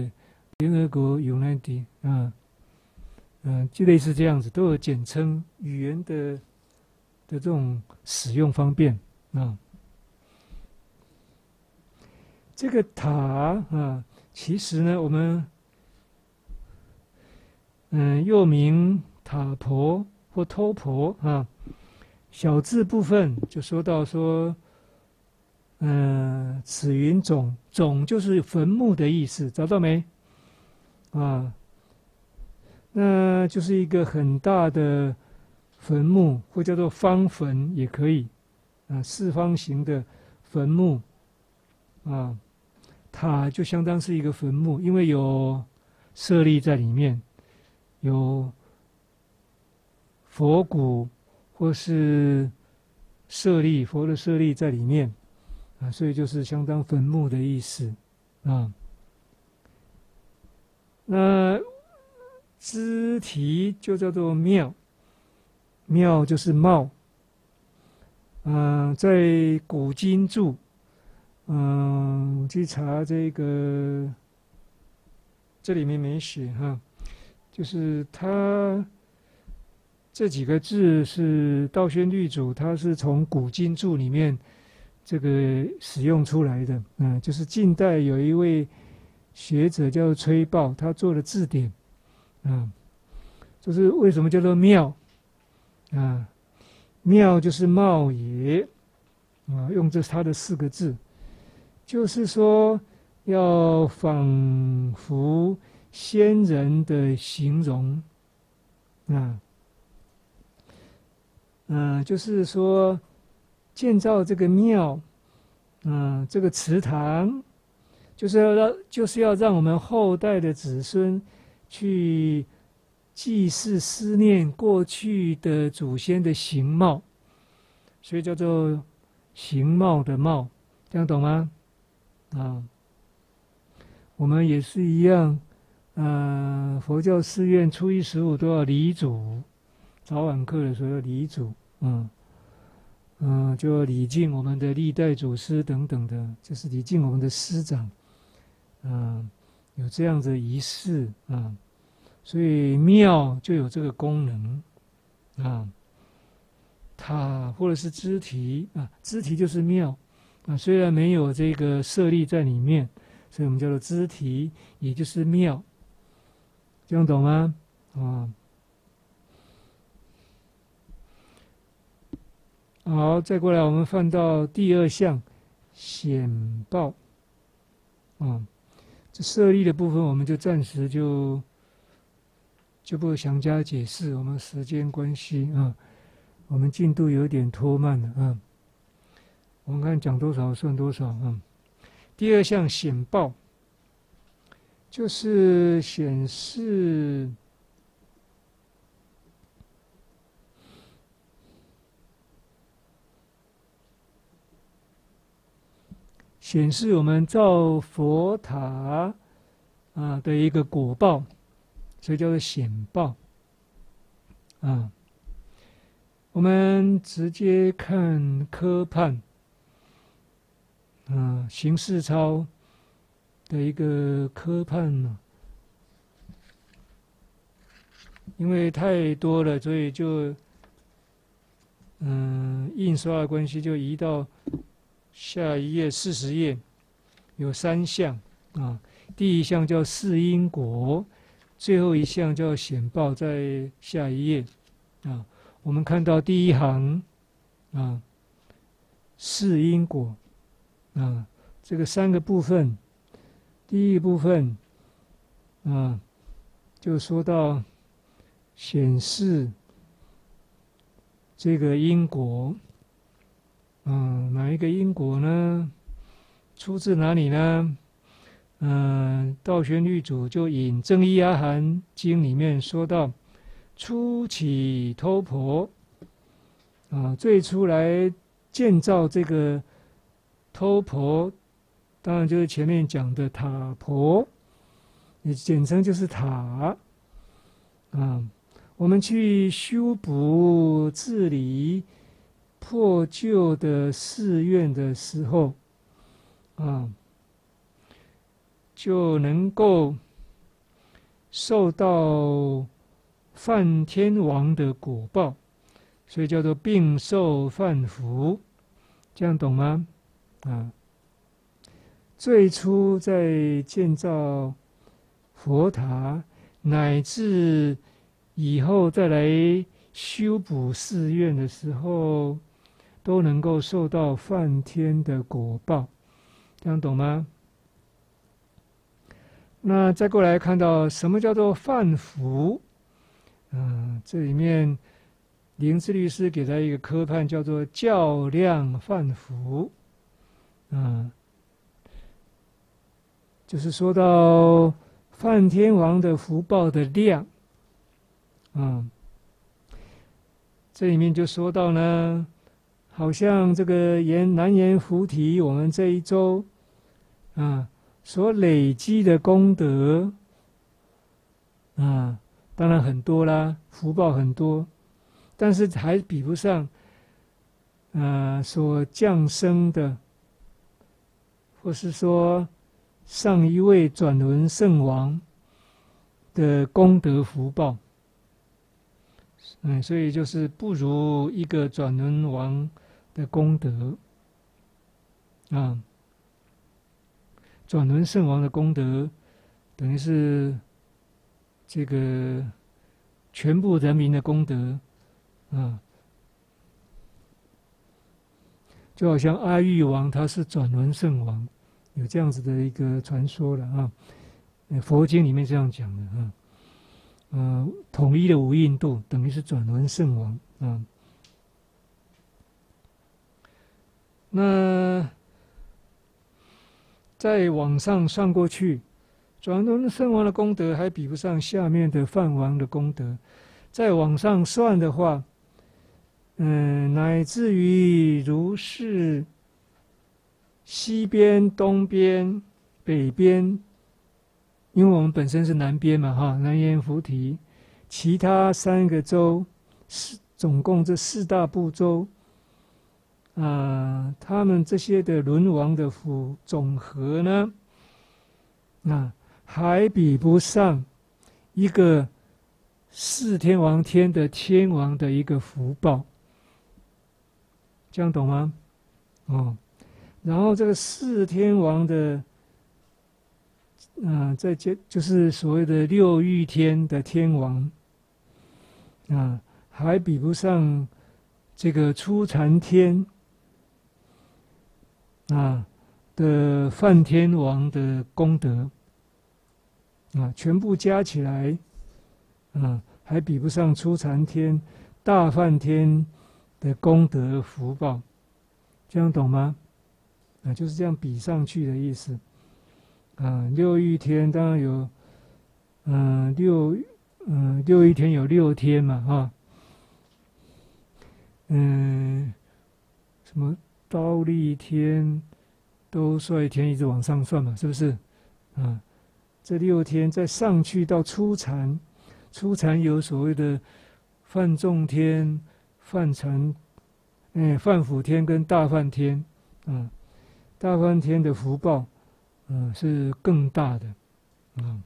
联合国 United 啊，嗯、啊，就类似这样子，都有简称，语言的的这种使用方便啊。这个塔啊，其实呢，我们嗯，又名塔婆或偷婆啊，小字部分就说到说。 嗯，此云冢，冢就是坟墓的意思，找到没？啊，那就是一个很大的坟墓，或叫做方坟也可以，啊，四方形的坟墓，啊，塔就相当是一个坟墓，因为有舍利在里面，有佛骨或是舍利，佛的舍利在里面。 啊，所以就是相当坟墓的意思，啊。那肢体就叫做庙，庙就是貌。嗯、呃，在古今注，嗯、呃，我去查这个，这里面没写哈，就是它这几个字是道宣律祖，他是从古今注里面。 这个使用出来的，嗯，就是近代有一位学者叫崔豹，他做了字典，啊，就是为什么叫做妙，啊，妙就是貌也，啊，用这他的四个字，就是说要仿佛先人的形容，啊，嗯、啊，就是说。 建造这个庙，嗯，这个祠堂，就是要让，就是要让我们后代的子孙去祭祀、思念过去的祖先的形貌，所以叫做形貌的貌，这样懂吗？啊，我们也是一样，呃，佛教寺院初一十五都要礼祖，早晚课的时候要礼祖，嗯。 嗯，就礼敬我们的历代祖师等等的，就是礼敬我们的师长，嗯，有这样的仪式啊、嗯，所以庙就有这个功能啊、嗯。塔或者是肢体啊，肢体就是庙啊，虽然没有这个舍利在里面，所以我们叫做肢体，也就是庙，这样懂吗？啊、嗯。 好，再过来，我们翻到第二项，显报。啊、嗯，这舍利的部分，我们就暂时就就不详加解释，我们时间关系啊，我们进度有点拖慢了啊。我们看讲多少算多少啊。第二项显报，就是显示。 显示我们造佛塔啊的一个果报，所以叫做显报啊。我们直接看科判啊，邢世超的一个科判呢、啊，因为太多了，所以就嗯印刷的关系就移到。 下一页四十页，有三项啊。第一项叫四因果，最后一项叫显报，在下一页啊。我们看到第一行啊，四因果啊，这个三个部分。第一部分啊，就说到显示这个因果。 嗯，哪一个因果呢？出自哪里呢？嗯，道宣律祖就引《正一阿含经》里面说到，初起偷婆啊，最初来建造这个偷婆，当然就是前面讲的塔婆，也简称就是塔啊。我们去修补治理破旧的寺院的时候啊，就能够受到梵天王的果报，所以叫做并受梵福，这样懂吗？啊，最初在建造佛塔，乃至以后再来修补寺院的时候，都能够受到梵天的果报，这样懂吗？那再过来看到什么叫做梵福？嗯，这里面灵智律师给他一个科判，叫做较量梵福。嗯，就是说到梵天王的福报的量。嗯，这里面就说到呢，好像这个延南延菩提，我们这一周啊所累积的功德啊，当然很多啦，福报很多，但是还比不上啊所降生的，或是说上一位转轮圣王的功德福报。嗯，所以就是不如一个转轮王的功德啊，转轮圣王的功德，等于是这个全部人民的功德啊，就好像阿育王他是转轮圣王，有这样子的一个传说了啊，佛经里面这样讲的啊。呃，统一的无印度，等于是转轮圣王啊。那再往上算过去，转轮圣王的功德还比不上下面的梵王的功德。再往上算的话，嗯，乃至于如是西边、东边、北边。因为我们本身是南边嘛，哈，南延菩提，其他三个州，总共这四大部洲，啊、呃，他们这些的轮王的福总和呢，那还比不上一个四天王天的天王的一个福报，这样懂吗？哦，然后这个四天王的。啊，在这就是所谓的六欲天的天王，啊，还比不上这个初禅天啊的梵天王的功德，啊，全部加起来，啊，还比不上初禅天、大梵天的功德福报，这样懂吗？啊，就是这样比上去的意思。啊，六欲天当然有，嗯、呃，六，嗯、呃，六欲天有六天嘛，哈、啊，嗯，什么忉利天、兜率天，一直往上算嘛，是不是？啊，这六天再上去到初禅，初禅有所谓的梵众天、梵禅，哎，梵辅天跟大梵天，啊，大梵天的福报。嗯，是更大的，嗯，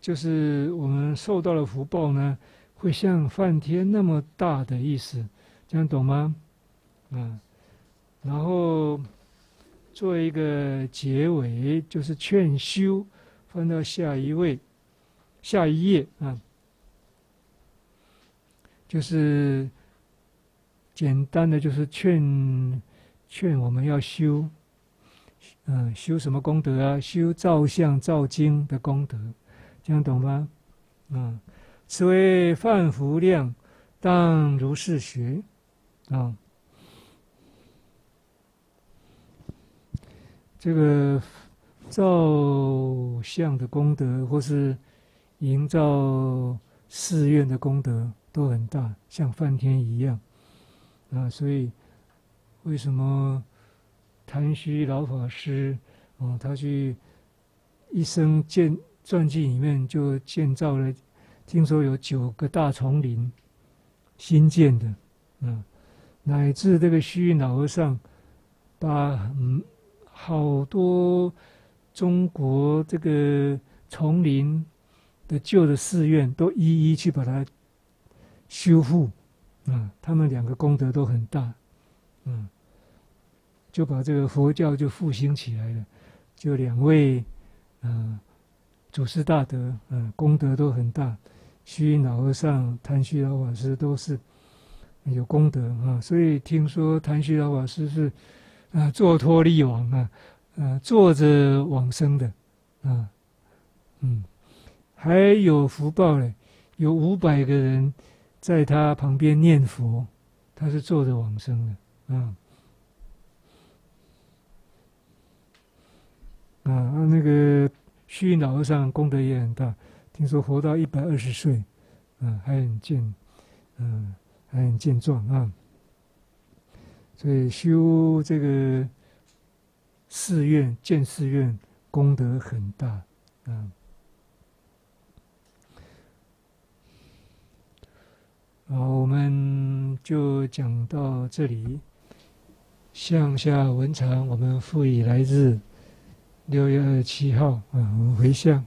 就是我们受到的福报呢，会像梵天那么大的意思，这样懂吗？嗯，然后做一个结尾，就是劝修，翻到下一位，下一页啊、嗯，就是简单的就是劝劝我们要修。嗯，修什么功德啊？修造像、造经的功德，这样懂吗？嗯，此为梵福量，当如是学。啊、嗯，这个造像的功德，或是营造寺院的功德都很大，像梵天一样啊。所以为什么谭虚老法师哦，他去一生建传记里面就建造了，听说有九个大丛林新建的啊，乃至这个虚云老和尚把嗯好多中国这个丛林的旧的寺院都一一去把它修复，啊，他们两个功德都很大，嗯，就把这个佛教就复兴起来了。就两位，啊，祖师大德，啊，功德都很大，虚云老和尚、谭虚老法师都是有功德啊。所以听说谭虚老法师是，啊，坐脱力王啊，啊，坐着往生的，啊，嗯。 还有福报嘞，有五百个人在他旁边念佛，他是坐着往生的啊啊！那个虚云老和尚功德也很大，听说活到一百二十岁，啊，还很健，嗯、啊，还很健壮啊。所以修这个寺院、建寺院，功德很大啊。 好，我们就讲到这里。向下文长，我们复以来日六月二十七号啊，我们回向。